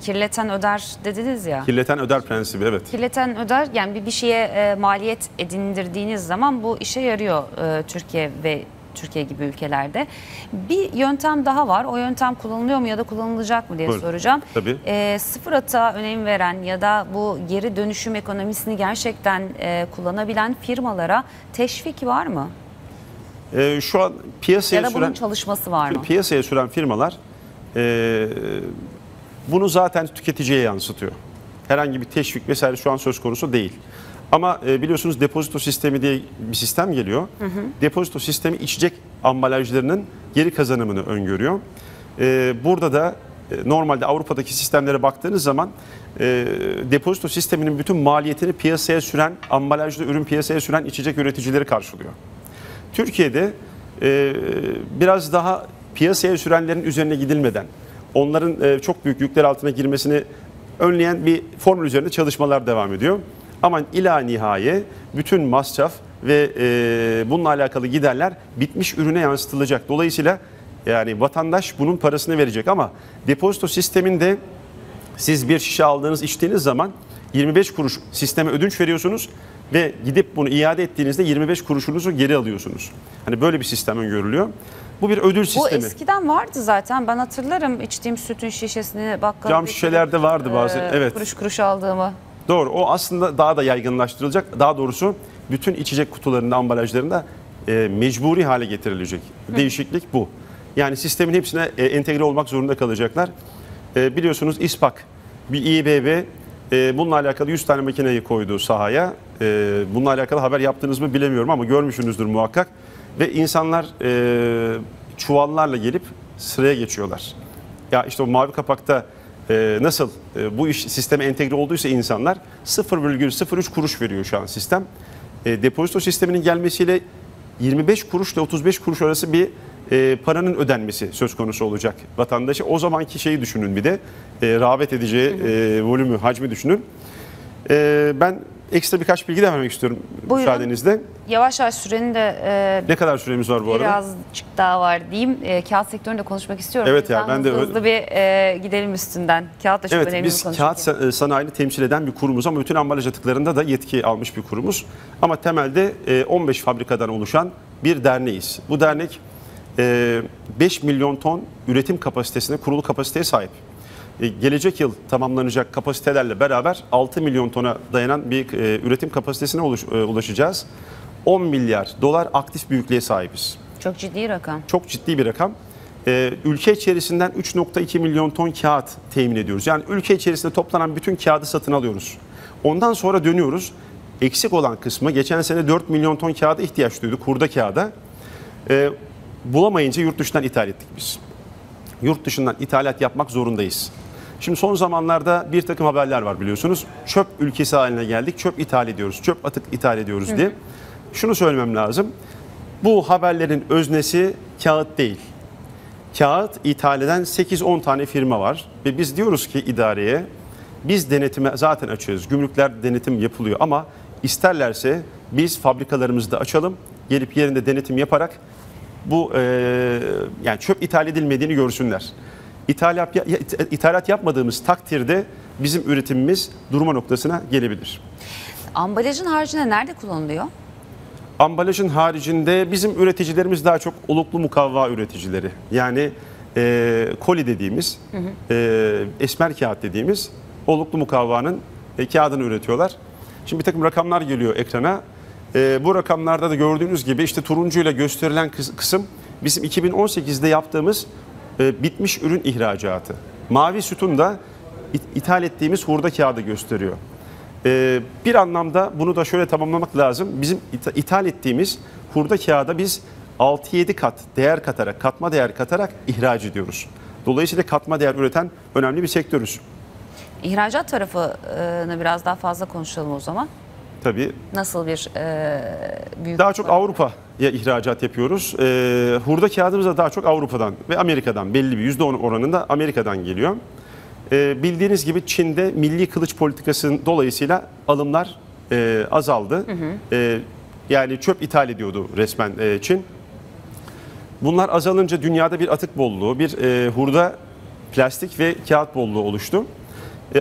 kirleten öder dediniz ya. Kirleten öder prensibi, evet. Kirleten öder, yani bir şeye maliyet edindirdiğiniz zaman bu işe yarıyor Türkiye ve Türkiye gibi ülkelerde. Bir yöntem daha var. O yöntem kullanılıyor mu ya da kullanılacak mı diye buyurun. Soracağım. Tabii. Sıfır atığa önem veren ya da bu geri dönüşüm ekonomisini gerçekten kullanabilen firmalara teşvik var mı? Şu an piyasaya ya da bunun süren, çalışması var mı? Piyasaya süren firmalar bunu zaten tüketiciye yansıtıyor. Herhangi bir teşvik vesaire şu an söz konusu değil. Ama biliyorsunuz depozito sistemi diye bir sistem geliyor. Hı hı. Depozito sistemi içecek ambalajlarının geri kazanımını öngörüyor. Burada da normalde Avrupa'daki sistemlere baktığınız zaman depozito sisteminin bütün maliyetini piyasaya süren, ambalajlı ürün piyasaya süren içecek üreticileri karşılıyor. Türkiye'de biraz daha piyasaya sürenlerin üzerine gidilmeden, onların çok büyük yükler altına girmesini önleyen bir formül üzerinde çalışmalar devam ediyor. Ama ila nihaye bütün masraf ve bununla alakalı giderler bitmiş ürüne yansıtılacak. Dolayısıyla yani vatandaş bunun parasını verecek ama depozito sisteminde siz bir şişe aldığınız, içtiğiniz zaman 25 kuruş sisteme ödünç veriyorsunuz. Ve gidip bunu iade ettiğinizde 25 kuruşunuzu geri alıyorsunuz. Hani böyle bir sistem öngörülüyor. Bu bir ödül sistemi. Bu eskiden vardı zaten. Ben hatırlarım içtiğim sütün şişesini bakkal. Cam şişelerde vardı bazen. Evet. Kuruş kuruş aldığımı. Doğru. O aslında daha da yaygınlaştırılacak. Daha doğrusu bütün içecek kutularında, ambalajlarında mecburi hale getirilecek. Hı. Değişiklik bu. Yani sistemin hepsine entegre olmak zorunda kalacaklar. Biliyorsunuz İspak, bir İBB bununla alakalı 100 tane makineyi koydu sahaya. Bununla alakalı haber yaptınız mı bilemiyorum ama görmüşsünüzdür muhakkak. Ve insanlar çuvallarla gelip sıraya geçiyorlar. Ya işte o mavi kapakta nasıl bu iş sisteme entegre olduysa insanlar 0,03 kuruş veriyor şu an sistem. Depozito sisteminin gelmesiyle 25 kuruş ile 35 kuruş arası bir paranın ödenmesi söz konusu olacak vatandaşı. O zamanki şeyi düşünün, bir de rağbet edeceği volümü, hacmi düşünün. Ben ekstra birkaç bilgi de vermek istiyorum. Buyurun. Müsaadenizle. Yavaş yavaş sürenin de... ne kadar süremiz var bu arada? Birazcık daha var diyeyim. Kağıt sektörünü de konuşmak istiyorum. Evet ya, ben de hızlı bir gidelim üstünden. Kağıt da çok önemli bir konu. Biz kağıt sanayini temsil eden bir kurumuz ama bütün ambalaj atıklarında da yetki almış bir kurumuz. Ama temelde 15 fabrikadan oluşan bir derneğiz. Bu dernek 5 milyon ton üretim kapasitesine, kurulu kapasiteye sahip. Gelecek yıl tamamlanacak kapasitelerle beraber 6 milyon tona dayanan bir üretim kapasitesine ulaşacağız. 10 milyar dolar aktif büyüklüğe sahibiz. Çok ciddi rakam. Çok ciddi bir rakam. Ülke içerisinden 3,2 milyon ton kağıt temin ediyoruz. Yani ülke içerisinde toplanan bütün kağıdı satın alıyoruz. Ondan sonra dönüyoruz. Eksik olan kısmı, geçen sene 4 milyon ton kağıda ihtiyaç duyduk, hurda kağıda. Bulamayınca yurt dışından ithal ettik biz. Yurt dışından ithalat yapmak zorundayız. Şimdi son zamanlarda bir takım haberler var biliyorsunuz. Çöp ülkesi haline geldik, çöp ithal ediyoruz, çöp atık ithal ediyoruz diye. Şunu söylemem lazım. Bu haberlerin öznesi kağıt değil. Kağıt ithal eden 8-10 tane firma var. Ve biz diyoruz ki idareye, biz denetime zaten açıyoruz. Gümrükler denetim yapılıyor ama isterlerse biz fabrikalarımızı da açalım. Gelip yerinde denetim yaparak bu yani çöp ithal edilmediğini görsünler. İthalat yapmadığımız takdirde bizim üretimimiz durma noktasına gelebilir. Ambalajın haricinde nerede kullanılıyor? Ambalajın haricinde bizim üreticilerimiz daha çok oluklu mukavva üreticileri. Yani koli dediğimiz, esmer kağıt dediğimiz oluklu mukavvanın kağıdını üretiyorlar. Şimdi bir takım rakamlar geliyor ekrana. Bu rakamlarda da gördüğünüz gibi işte turuncuyla gösterilen kısım bizim 2018'de yaptığımız bitmiş ürün ihracatı. Mavi sütun da ithal ettiğimiz hurda kağıdı gösteriyor. Bir anlamda bunu da şöyle tamamlamak lazım. Bizim ithal ettiğimiz hurda kağıda biz 6-7 kat değer katarak, katma değer katarak ihraç ediyoruz. Dolayısıyla katma değer üreten önemli bir sektörüz. İhracat tarafını biraz daha fazla konuşalım o zaman. Tabii. Nasıl bir büyük... Daha çok Avrupa'ya ihracat yapıyoruz. Hurda kağıdımız da daha çok Avrupa'dan ve Amerika'dan, belli bir %10 oranında Amerika'dan geliyor. Bildiğiniz gibi Çin'de milli kılıç politikasının dolayısıyla alımlar azaldı. Yani çöp ithal ediyordu resmen Çin. Bunlar azalınca dünyada bir atık bolluğu, bir hurda, plastik ve kağıt bolluğu oluştu.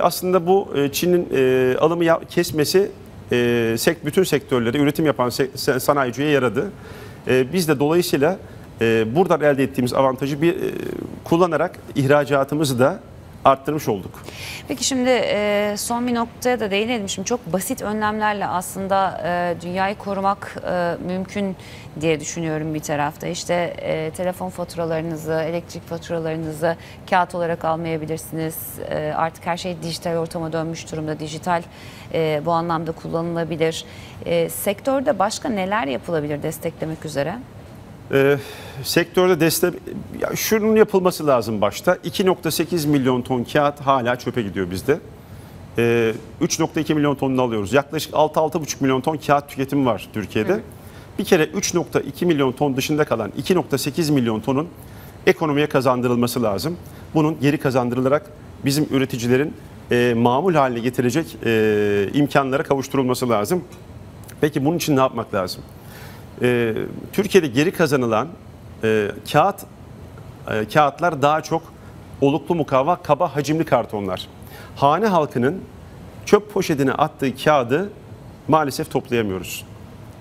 Aslında bu Çin'in alımı kesmesi bütün sektörlere, üretim yapan sanayiciye yaradı. Biz de dolayısıyla buradan elde ettiğimiz avantajı kullanarak ihracatımızı da arttırmış olduk. Peki şimdi son bir noktaya da değinelim. Şimdi çok basit önlemlerle aslında dünyayı korumak mümkün diye düşünüyorum bir tarafta. İşte telefon faturalarınızı, elektrik faturalarınızı kağıt olarak almayabilirsiniz. Artık her şey dijital ortama dönmüş durumda. Dijital bu anlamda kullanılabilir. Sektörde başka neler yapılabilir desteklemek üzere? Sektörde şunun yapılması lazım başta. 2,8 milyon ton kağıt hala çöpe gidiyor bizde. 3,2 milyon tonunu alıyoruz. Yaklaşık 6-6,5 milyon ton kağıt tüketimi var Türkiye'de. Bir kere 3,2 milyon ton dışında kalan 2,8 milyon tonun ekonomiye kazandırılması lazım. Bunun geri kazandırılarak bizim üreticilerin mamul haline getirecek imkanlara kavuşturulması lazım. Peki bunun için ne yapmak lazım? Türkiye'de geri kazanılan kağıtlar daha çok oluklu mukavva, kaba, hacimli kartonlar. Hane halkının çöp poşetine attığı kağıdı maalesef toplayamıyoruz.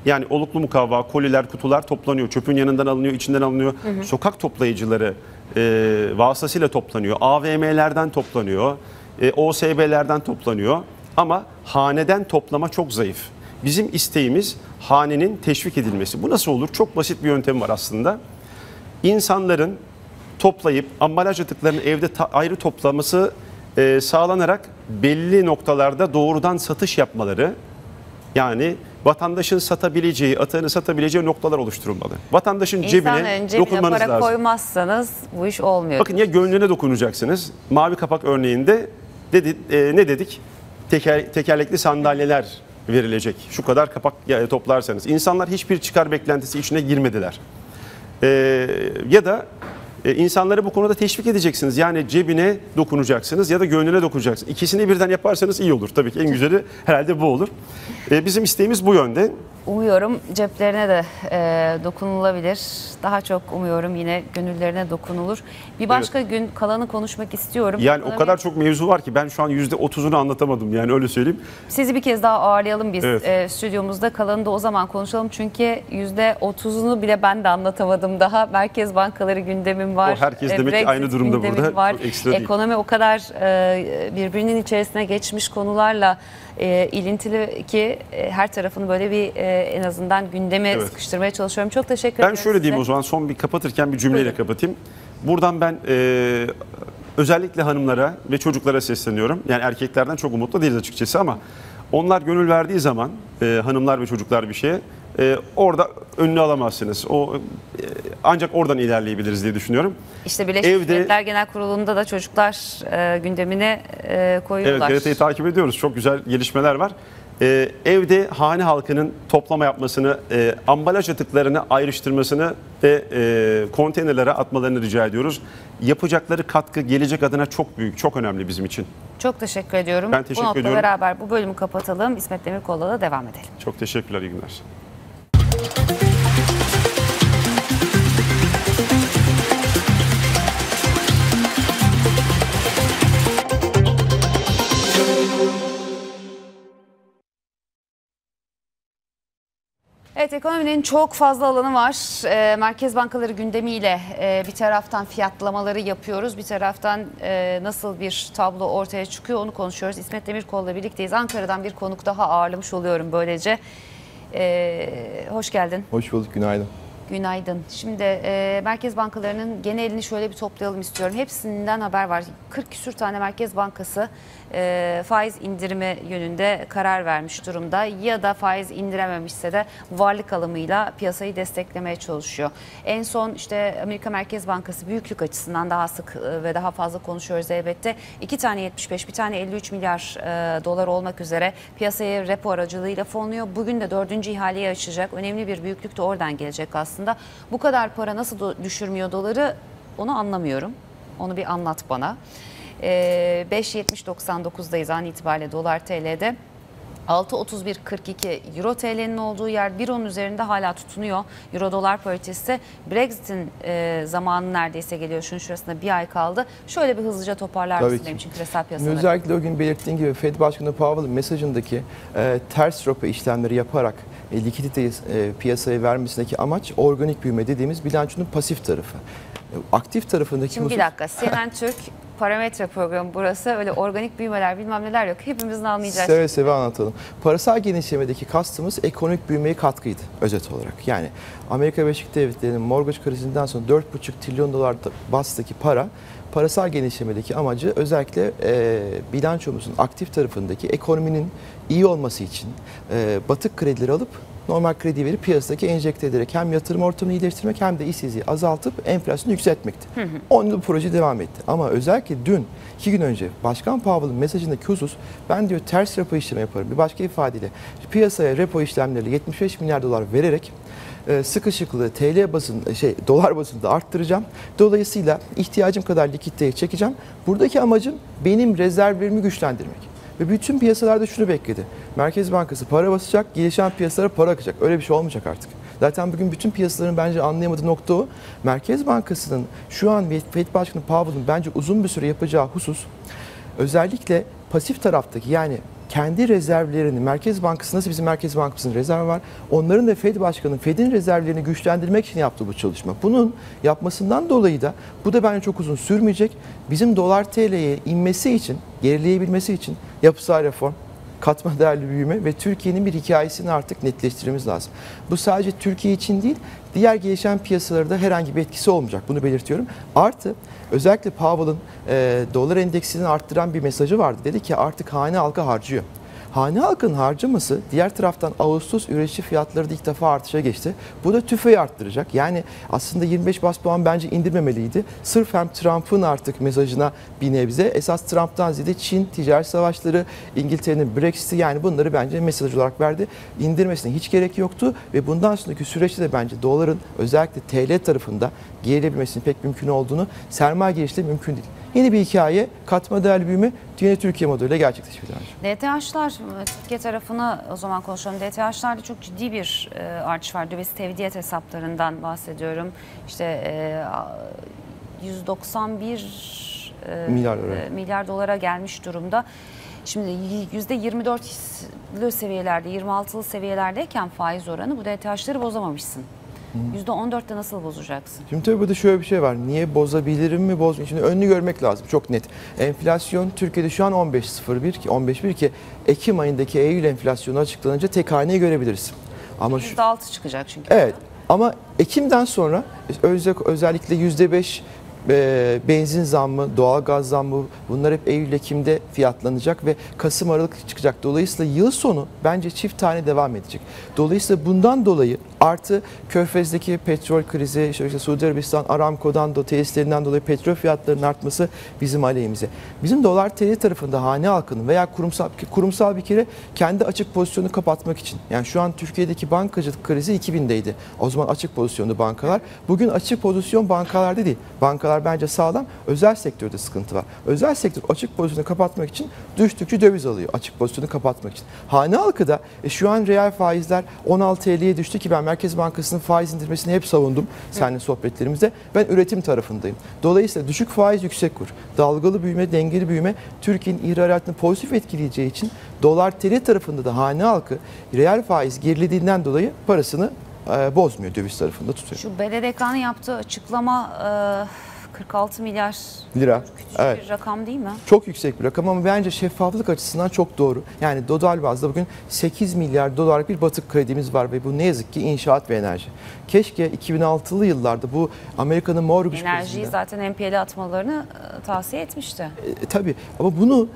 Yani oluklu mukavva, koliler, kutular toplanıyor. Çöpün yanından alınıyor, içinden alınıyor. Sokak toplayıcıları vasıtasıyla toplanıyor. AVM'lerden toplanıyor. OSB'lerden toplanıyor. Ama haneden toplama çok zayıf. Bizim isteğimiz hanenin teşvik edilmesi. Bu nasıl olur? Çok basit bir yöntem var aslında. İnsanların toplayıp ambalaj atıklarını evde ayrı toplaması sağlanarak belli noktalarda doğrudan satış yapmaları, yani vatandaşın satabileceği, atağını satabileceği noktalar oluşturulmalı. Vatandaşın cebine dokunmanız para lazım. Koymazsanız bu iş olmuyor. Bakın ya gönlüne dokunacaksınız. Mavi kapak örneğinde ne dedik? Tekerlekli sandalyeler verilecek. Şu kadar kapak toplarsanız. İnsanlar hiçbir çıkar beklentisi içine girmediler. Ya da insanları bu konuda teşvik edeceksiniz. Yani cebine dokunacaksınız ya da gönlüne dokunacaksınız. İkisini birden yaparsanız iyi olur. Tabii ki en güzeli herhalde bu olur. Bizim isteğimiz bu yönde. Umuyorum ceplerine de dokunulabilir. Daha çok umuyorum yine gönüllerine dokunulur. Bir başka gün kalanı konuşmak istiyorum. Yani o kadar çok mevzu var ki ben şu an %30'unu anlatamadım. Yani öyle söyleyeyim. Sizi bir kez daha ağırlayalım biz stüdyomuzda. Kalanı da o zaman konuşalım. Çünkü %30'unu bile ben de anlatamadım daha. Merkez bankaları gündemim var. O herkes demek ki aynı durumda burada. Var. Ekonomi değil. O kadar birbirinin içerisine geçmiş konularla ilintili ki her tarafını böyle bir en azından gündeme sıkıştırmaya çalışıyorum. Çok teşekkür ederim. Ben şöyle diyeyim o zaman son bir kapatırken bir cümleyle kapatayım. Buradan ben özellikle hanımlara ve çocuklara sesleniyorum. Yani erkeklerden çok umutlu değiliz açıkçası ama onlar gönül verdiği zaman hanımlar ve çocuklar bir şeye orada önünü alamazsınız. Ancak oradan ilerleyebiliriz diye düşünüyorum. İşte Birleşmiş Milletler Genel Kurulu'nda da çocuklar gündemine koyuyorlar. Evet, GRT'yi takip ediyoruz. Çok güzel gelişmeler var. Evde hane halkının toplama yapmasını, ambalaj atıklarını ayrıştırmasını ve konteynerlere atmalarını rica ediyoruz. Yapacakları katkı gelecek adına çok büyük, çok önemli bizim için. Çok teşekkür ediyorum. Ben teşekkür ediyorum. Bu notla beraber bu bölümü kapatalım. İsmet Demirkol'la da devam edelim. Çok teşekkürler, iyi günler. Evet, ekonominin çok fazla alanı var. Merkez bankaları gündemiyle bir taraftan fiyatlamaları yapıyoruz. Bir taraftan nasıl bir tablo ortaya çıkıyor onu konuşuyoruz. İsmet Demirkol'la birlikteyiz. Ankara'dan bir konuk daha ağırlamış oluyorum böylece. Hoş geldin. Hoş bulduk, günaydın. Günaydın. Şimdi merkez bankalarının genelini şöyle bir toplayalım istiyorum. Hepsinden haber var. 40 küsür tane merkez bankası faiz indirimi yönünde karar vermiş durumda. Ya da faiz indirememişse de varlık alımıyla piyasayı desteklemeye çalışıyor. En son işte Amerika Merkez Bankası büyüklük açısından daha sık ve daha fazla konuşuyoruz elbette. 2 tane 75, bir tane 53 milyar dolar olmak üzere piyasayı repo aracılığıyla fonluyor. Bugün de 4. ihaleyi açacak. Önemli bir büyüklük de oradan gelecek aslında. Bu kadar para nasıl düşürmüyor doları onu anlamıyorum. Onu bir anlat bana. 5.70.99'dayız an itibariyle dolar TL'de. 6.31.42 euro TL'nin olduğu yer 1.10 üzerinde hala tutunuyor. Euro dolar paritesi Brexit'in zamanı neredeyse geliyor. Şunun şurasında bir ay kaldı. Şöyle bir hızlıca toparlar mısın benim için küresel piyasaları? Özellikle o gün belirttiğim gibi Fed Başkanı Powell'ın mesajındaki ters repo işlemleri yaparak likiditeyi piyasaya vermesindeki amaç organik büyüme dediğimiz bilançonun pasif tarafı. Aktif tarafındaki... Şimdi bir dakika, CNN TÜRK Parametre programı burası. Öyle organik büyümeler bilmem neler yok. Hepimizin anlayacağız. Seve seve anlatalım. Parasal genişlemedeki kastımız ekonomik büyümeye katkıydı özet olarak. Yani Amerika Birleşik Devletleri'nin mortgage krizinden sonra 4,5 trilyon dolar bastaki para parasal genişlemedeki amacı özellikle bilançomuzun aktif tarafındaki ekonominin iyi olması için batık kredileri alıp normal kredi verip piyasadaki enjekte ederek hem yatırım ortamını iyileştirmek hem de işsizliği azaltıp enflasyonu yükseltmekti. Onun da bu proje devam etti. Ama özellikle dün, 2 gün önce Başkan Powell'ın mesajındaki husus ben diyor ters repo işlemi yaparım. Bir başka ifadeyle piyasaya repo işlemleriyle 75 milyar dolar vererek sıkışıklığı TL basında, dolar basında arttıracağım. Dolayısıyla ihtiyacım kadar likiditeye çekeceğim. Buradaki amacım benim rezervlerimi güçlendirmek. Ve bütün piyasalarda şunu bekledi. Merkez Bankası para basacak, gelişen piyasalara para akacak. Öyle bir şey olmayacak artık. Zaten bugün bütün piyasaların bence anlayamadığı nokta o. Merkez Bankası'nın şu an Fed Başkanı Powell'ın bence uzun bir süre yapacağı husus özellikle pasif taraftaki yani kendi rezervlerini Merkez Bankası nasıl bizim Merkez Bankası'nın rezervi var onların da Fed Başkanı'nın Fed'in rezervlerini güçlendirmek için yaptığı bu çalışma. Bunun yapmasından dolayı da bu da bence çok uzun sürmeyecek. Bizim dolar TL'ye inmesi için gerileyebilmesi için yapısal reform, katma değerli büyüme ve Türkiye'nin bir hikayesini artık netleştirmemiz lazım. Bu sadece Türkiye için değil, diğer gelişen piyasalarda herhangi bir etkisi olmayacak. Bunu belirtiyorum. Artı özellikle Powell'ın dolar endeksini arttıran bir mesajı vardı. Dedi ki artık hane halkı harcıyor. Hane halkın harcaması diğer taraftan Ağustos üretici fiyatları da ilk defa artışa geçti. Bu da tüfeği arttıracak. Yani aslında 25 bas puan bence indirmemeliydi. Sırf hem Trump'ın artık mesajına bir nebze, esas Trump'tan ziyade Çin ticaret savaşları, İngiltere'nin Brexit'i, yani bunları bence mesaj olarak verdi. İndirmesine hiç gerek yoktu ve bundan sonraki süreçte de bence doların özellikle TL tarafında gerilebilmesinin pek mümkün olduğunu, sermaye girişle mümkün değil. Yeni bir hikaye, katma değerli büyüme yine Türkiye modeliyle gerçekleşebilir. DTH'lar, Türkiye tarafına o zaman konuşalım. DTH'larda çok ciddi bir artış var. Döviz tevdiyat hesaplarından bahsediyorum. İşte 191 milyar dolara gelmiş durumda. Şimdi %24'lü seviyelerde, 26'lı seviyelerdeyken faiz oranı, bu DTH'ları bozamamışsın. %14'te nasıl bozacaksın? Şimdi tabii burada şöyle bir şey var. Niye bozabilirim mi? Şimdi önünü görmek lazım. Çok net. Enflasyon Türkiye'de şu an 15.01 ki 15.1 ki Ekim ayındaki Eylül enflasyonu açıklanınca tek haneyi görebiliriz. Ama %6 çıkacak çünkü. Evet. Ama Ekim'den sonra özellikle %5 benzin zammı, doğalgaz zammı, bunlar hep Eylül-Ekim'de fiyatlanacak ve Kasım-Aralık çıkacak. Dolayısıyla yıl sonu bence çift tane devam edecek. Dolayısıyla bundan dolayı artı Körfez'deki petrol krizi, işte Suudi Arabistan, Aramco'dan da tesislerinden dolayı petrol fiyatlarının artması bizim aleyhimize. Bizim dolar TL tarafında hane halkının veya kurumsal bir kere kendi açık pozisyonu kapatmak için. Yani şu an Türkiye'deki bankacılık krizi 2000'deydi. O zaman açık pozisyonlu bankalar. Bugün açık pozisyon bankalarda değil. Bankalar bence sağlam. Özel sektörde sıkıntı var. Özel sektör açık pozisyonu kapatmak için düştükçe döviz alıyor. Açık pozisyonu kapatmak için. Hane halkı da şu an reel faizler 16 TL'ye düştü ki ben Merkez Bankası'nın faiz indirmesini hep savundum seninle sohbetlerimizde. Ben üretim tarafındayım. Dolayısıyla düşük faiz yüksek kur, dalgalı büyüme, dengeli büyüme Türkiye'nin ihracatını pozitif etkileyeceği için dolar TL tarafında da hane halkı reel faiz gerilediğinden dolayı parasını bozmuyor, döviz tarafında tutuyor. Şu BDDK'nın yaptığı açıklama 46 milyar lira. Küçük bir rakam değil mi? Çok yüksek bir rakam ama bence şeffaflık açısından çok doğru. Yani dolar bazda bugün 8 milyar dolarlık bir batık kredimiz var ve bu ne yazık ki inşaat ve enerji. Keşke 2006'lı yıllarda bu Amerika'nın mortgage krizinde... Enerjiyi zaten NPL'e atmalarını tavsiye etmişti. Tabii ama bunu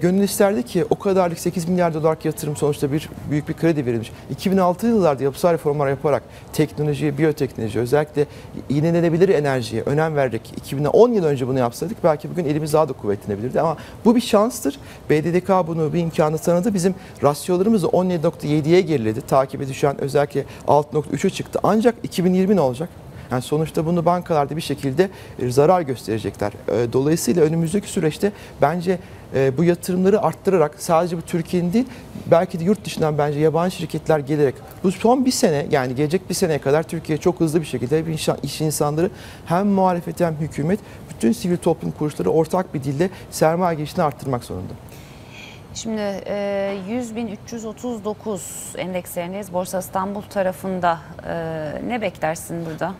gönül isterdi ki o kadarlık 8 milyar dolarlık yatırım sonuçta büyük bir kredi verilmiş. 2006'lı yıllarda yapısal reformlar yaparak teknolojiye, biyoteknoloji, özellikle yenilenebilir enerjiye önem vererek 2010 yıl önce bunu yapsaydık belki bugün elimiz daha da kuvvetlenebilirdi ama bu bir şanstır. BDDK bunu bir imkanı tanıdı. Bizim rasyolarımız 17.7'ye geriledi. Takibe düşen özellikle 6.3'e çıktı. Ancak 2020 ne olacak? Yani sonuçta bunu bankalarda bir şekilde zarar gösterecekler. Dolayısıyla önümüzdeki süreçte bence bu yatırımları arttırarak sadece bu Türkiye'nin değil belki de yurt dışından bence yabancı şirketler gelerek bu son bir sene yani gelecek bir seneye kadar Türkiye çok hızlı bir şekilde iş insanları hem muhalefet hem hükümet bütün sivil toplum kuruluşları ortak bir dille sermaye girişini arttırmak zorunda. Şimdi 100.339 endekslerindeyiz. Borsa İstanbul tarafında ne beklersin burada?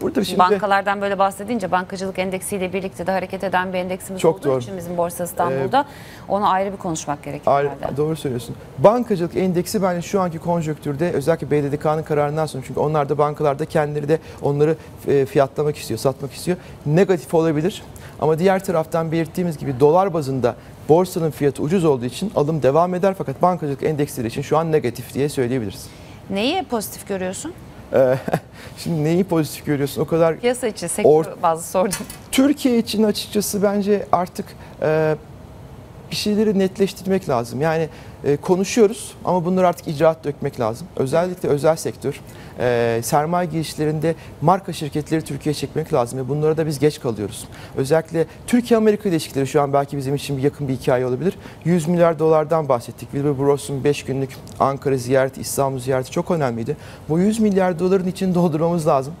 Burada şimdi bankalardan böyle bahsedince bankacılık endeksiyle birlikte de hareket eden bir endeksimiz çok olduğu doğru. için bizim Borsa İstanbul'da ona ayrı bir konuşmak gerekir. Doğru söylüyorsun. Bankacılık endeksi bence şu anki konjonktürde özellikle BDDK'nın kararından sonra çünkü onlar da bankalarda kendileri de onları fiyatlamak istiyor, satmak istiyor. Negatif olabilir ama diğer taraftan belirttiğimiz gibi dolar bazında borsanın fiyatı ucuz olduğu için alım devam eder fakat bankacılık endeksleri için şu an negatif diye söyleyebiliriz. Neyi pozitif görüyorsun? Şimdi neyi pozitif görüyorsun? O kadar piyasa için sektör bazı sordum. Türkiye için açıkçası bence artık bir şeyleri netleştirmek lazım. Yani konuşuyoruz ama bunları artık icraat dökmek lazım. Özellikle özel sektör, sermaye girişlerinde marka şirketleri Türkiye'ye çekmek lazım. Ve bunlara da biz geç kalıyoruz. Özellikle Türkiye-Amerika ilişkileri şu an belki bizim için yakın bir hikaye olabilir. 100 milyar dolardan bahsettik. Wilbur Ross'un 5 günlük Ankara ziyareti, İstanbul ziyareti çok önemliydi. Bu 100 milyar doların içini doldurmamız lazım.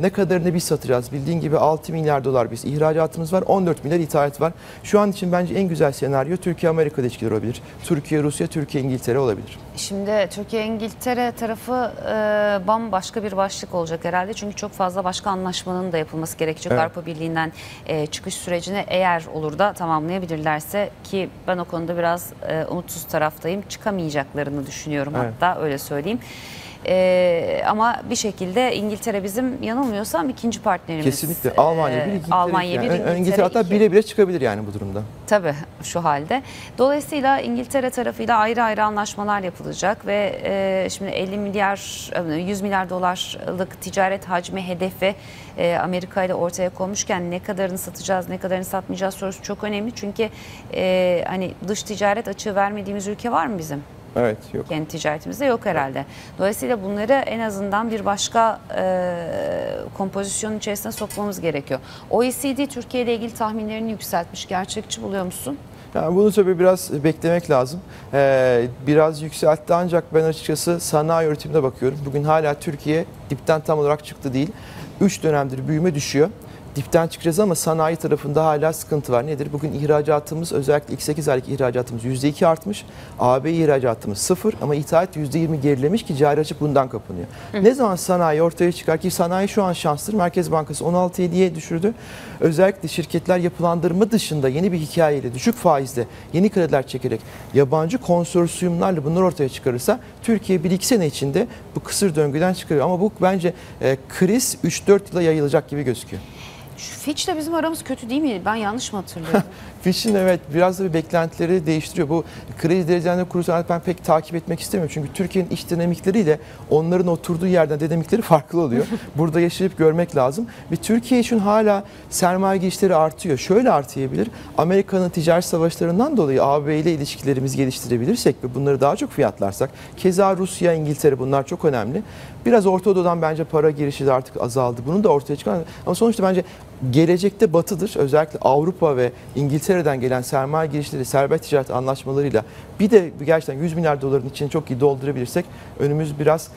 Ne kadarını biz satacağız? Bildiğin gibi 6 milyar dolar biz ihracatımız var, 14 milyar ithalat var. Şu an için bence en güzel senaryo Türkiye-Amerika ilişkileri olabilir. Türkiye-Rusya, Türkiye-İngiltere olabilir. Şimdi Türkiye-İngiltere tarafı bambaşka bir başlık olacak herhalde. Çünkü çok fazla başka anlaşmanın da yapılması gerekecek. Evet. Avrupa Birliği'nden çıkış sürecini eğer olur da tamamlayabilirlerse ki ben o konuda biraz umutsuz taraftayım. Çıkamayacaklarını düşünüyorum hatta öyle söyleyeyim. Ama bir şekilde İngiltere bizim yanılmıyorsam ikinci partnerimiz. Kesinlikle. Almanya bir, İngiltere, Almanya bir, yani. İngiltere, İngiltere hatta bile bile çıkabilir yani bu durumda. Tabii şu halde. Dolayısıyla İngiltere tarafıyla ayrı ayrı anlaşmalar yapılacak ve şimdi 50 milyar 100 milyar dolarlık ticaret hacmi hedefi Amerika ile ortaya konmuşken ne kadarını satacağız, ne kadarını satmayacağız sorusu çok önemli. Çünkü hani dış ticaret açığı vermediğimiz ülke var mı bizim? Evet, yok. Kendi ticaretimizde yok herhalde. Evet. Dolayısıyla bunları en azından bir başka kompozisyonun içerisine sokmamız gerekiyor. OECD Türkiye ile ilgili tahminlerini yükseltmiş. Gerçekçi buluyor musun? Yani bunu tabii biraz beklemek lazım. Biraz yükseltti ancak ben açıkçası sanayi üretimine bakıyorum. Bugün hala Türkiye dipten tam olarak çıktı değil. 3 dönemdir büyüme düşüyor. Dipten çıkacağız ama sanayi tarafında hala sıkıntı var. Nedir? Bugün ihracatımız, özellikle ilk 8 aylık ihracatımız %2 artmış. AB ihracatımız 0 ama ithalat %20 gerilemiş ki cari açık bundan kapanıyor. Hı. Ne zaman sanayi ortaya çıkar ki sanayi şu an şanstır. Merkez Bankası 16.7'ye düşürdü. Özellikle şirketler yapılandırma dışında yeni bir hikayeyle, düşük faizle, yeni krediler çekerek yabancı konsorsiyumlarla bunları ortaya çıkarırsa Türkiye 1-2 sene içinde bu kısır döngüden çıkarıyor. Ama bu bence kriz 3-4 yıla yayılacak gibi gözüküyor. Fitch'le bizim aramız kötü değil mi? Ben yanlış mı hatırlıyorum? Fitch'in evet biraz da bir beklentileri değiştiriyor. Bu kredi derecelerinde kuruluşlarını ben pek takip etmek istemiyorum. Çünkü Türkiye'nin iç dinamikleriyle onların oturduğu yerden dinamikleri farklı oluyor. Burada yaşayıp görmek lazım. Ve Türkiye için hala sermaye girişleri artıyor. Şöyle artabilir. Amerika'nın ticaret savaşlarından dolayı AB ile ilişkilerimizi geliştirebilirsek ve bunları daha çok fiyatlarsak, keza Rusya, İngiltere bunlar çok önemli. Biraz Orta Doğu'dan bence para girişi de artık azaldı. Bunu da ortaya çıkan ama sonuçta bence gelecekte Batı'dır. Özellikle Avrupa ve İngiltere'den gelen sermaye girişleri, serbest ticaret anlaşmalarıyla bir de gerçekten 100 milyar doların içini çok iyi doldurabilirsek önümüz biraz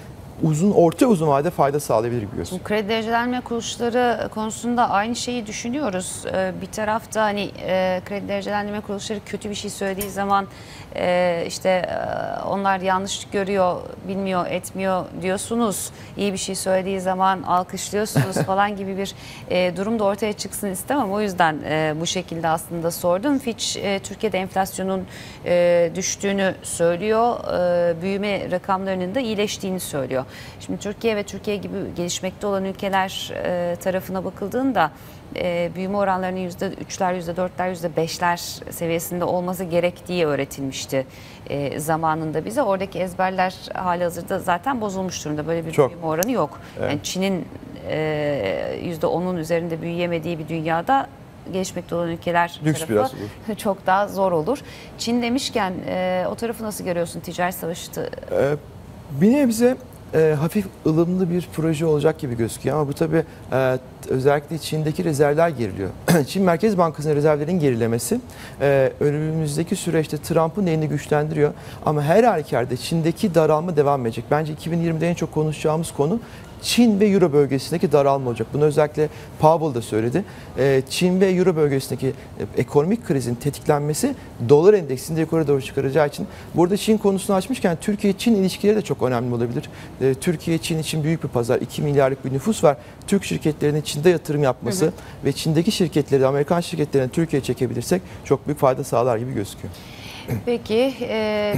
orta uzun vadede fayda sağlayabilir biliyorsun. Kredi derecelenme kuruluşları konusunda aynı şeyi düşünüyoruz. Bir tarafta hani kredi derecelenme kuruluşları kötü bir şey söylediği zaman işte onlar yanlış görüyor, bilmiyor, etmiyor diyorsunuz. İyi bir şey söylediği zaman alkışlıyorsunuz falan gibi bir durum da ortaya çıksın istemem. O yüzden bu şekilde aslında sordum. Fitch Türkiye'de enflasyonun düştüğünü söylüyor. Büyüme rakamlarının da iyileştiğini söylüyor. Şimdi Türkiye ve Türkiye gibi gelişmekte olan ülkeler tarafına bakıldığında büyüme oranlarının %3'ler, %4'ler, %5'ler seviyesinde olması gerektiği öğretilmişti zamanında bize. Oradaki ezberler halihazırda zaten bozulmuş durumda. Böyle bir büyüme oranı yok. Evet. Yani Çin'in %10'un üzerinde büyüyemediği bir dünyada gelişmekte olan ülkeler tarafı çok daha zor olur. Çin demişken o tarafı nasıl görüyorsun? Ticaret savaşı? Bine bize hafif ılımlı bir proje olacak gibi gözüküyor ama bu tabii özellikle Çin'deki rezervler geriliyor. Çin Merkez Bankası'nın rezervlerin gerilemesi önümüzdeki süreçte Trump'ın elini güçlendiriyor ama her halükarda Çin'deki daralma devam edecek. Bence 2020'de en çok konuşacağımız konu Çin ve Euro bölgesindeki daralma olacak. Bunu özellikle Powell da söyledi. Çin ve Euro bölgesindeki ekonomik krizin tetiklenmesi dolar endeksinde yukarı doğru çıkaracağı için burada Çin konusunu açmışken Türkiye-Çin ilişkileri de çok önemli olabilir. Türkiye Çin için büyük bir pazar. 2 milyarlık bir nüfus var. Türk şirketlerinin Çin'de yatırım yapması ve Çin'deki şirketleri de Amerikan şirketlerini Türkiye'ye çekebilirsek çok büyük fayda sağlar gibi gözüküyor. Peki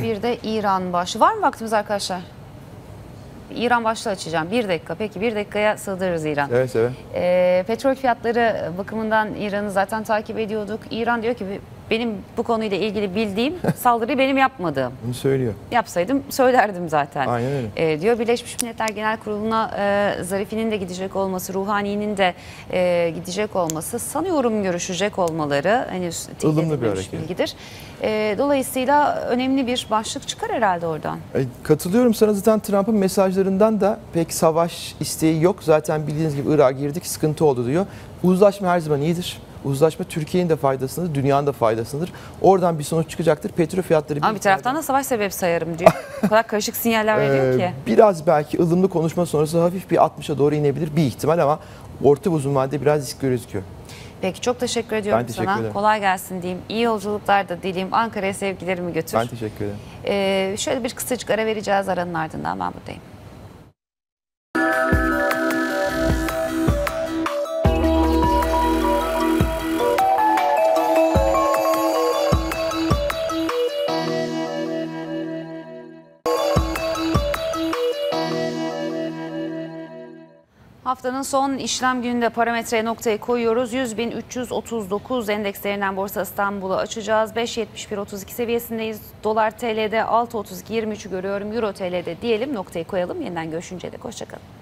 bir de İran başlığı. Var mı vaktimiz arkadaşlar? İran başlığı açacağım. Bir dakika. Peki bir dakikaya sığdırırız İran. Evet, evet. Petrol fiyatları bakımından İran'ı zaten takip ediyorduk. İran diyor ki benim bu konuyla ilgili bildiğim saldırıyı benim yapmadığım. Bunu söylüyor. Yapsaydım söylerdim zaten. Aynen öyle. Diyor Birleşmiş Milletler Genel Kurulu'na Zarifi'nin de gidecek olması, Ruhani'nin de gidecek olması, sanıyorum görüşecek olmaları henüz ılımlı bir hareket. Bilgidir. Dolayısıyla önemli bir başlık çıkar herhalde oradan. Katılıyorum sana, zaten Trump'ın mesajlarından da pek savaş isteği yok. Zaten bildiğiniz gibi Irak'a girdik, sıkıntı oldu diyor. Uzlaşma her zaman iyidir. Uzlaşma Türkiye'nin de faydasındadır, dünyanın da faydasındadır. Oradan bir sonuç çıkacaktır. Petrol fiyatları... Ama bir taraftan da savaş sebebi sayarım diyor. O kadar karışık sinyaller veriyor ki. Biraz belki ılımlı konuşma sonrası hafif bir 60'a doğru inebilir bir ihtimal ama orta uzun vadede biraz risk gözüküyor. Peki çok teşekkür ediyorum sana. Kolay gelsin diyeyim. İyi yolculuklar da dileyim. Ankara'ya sevgilerimi götür. Ben teşekkür ederim. Şöyle bir kısacık ara vereceğiz, aranın ardından ben buradayım. Haftanın son işlem gününde parametreye noktayı koyuyoruz. 100.339 endekslerinden Borsa İstanbul'u açacağız. 5.71.32 seviyesindeyiz. Dolar TL'de 6.32.23'ü görüyorum. Euro TL'de diyelim, noktayı koyalım. Yeniden görüşünceye dek hoşçakalın.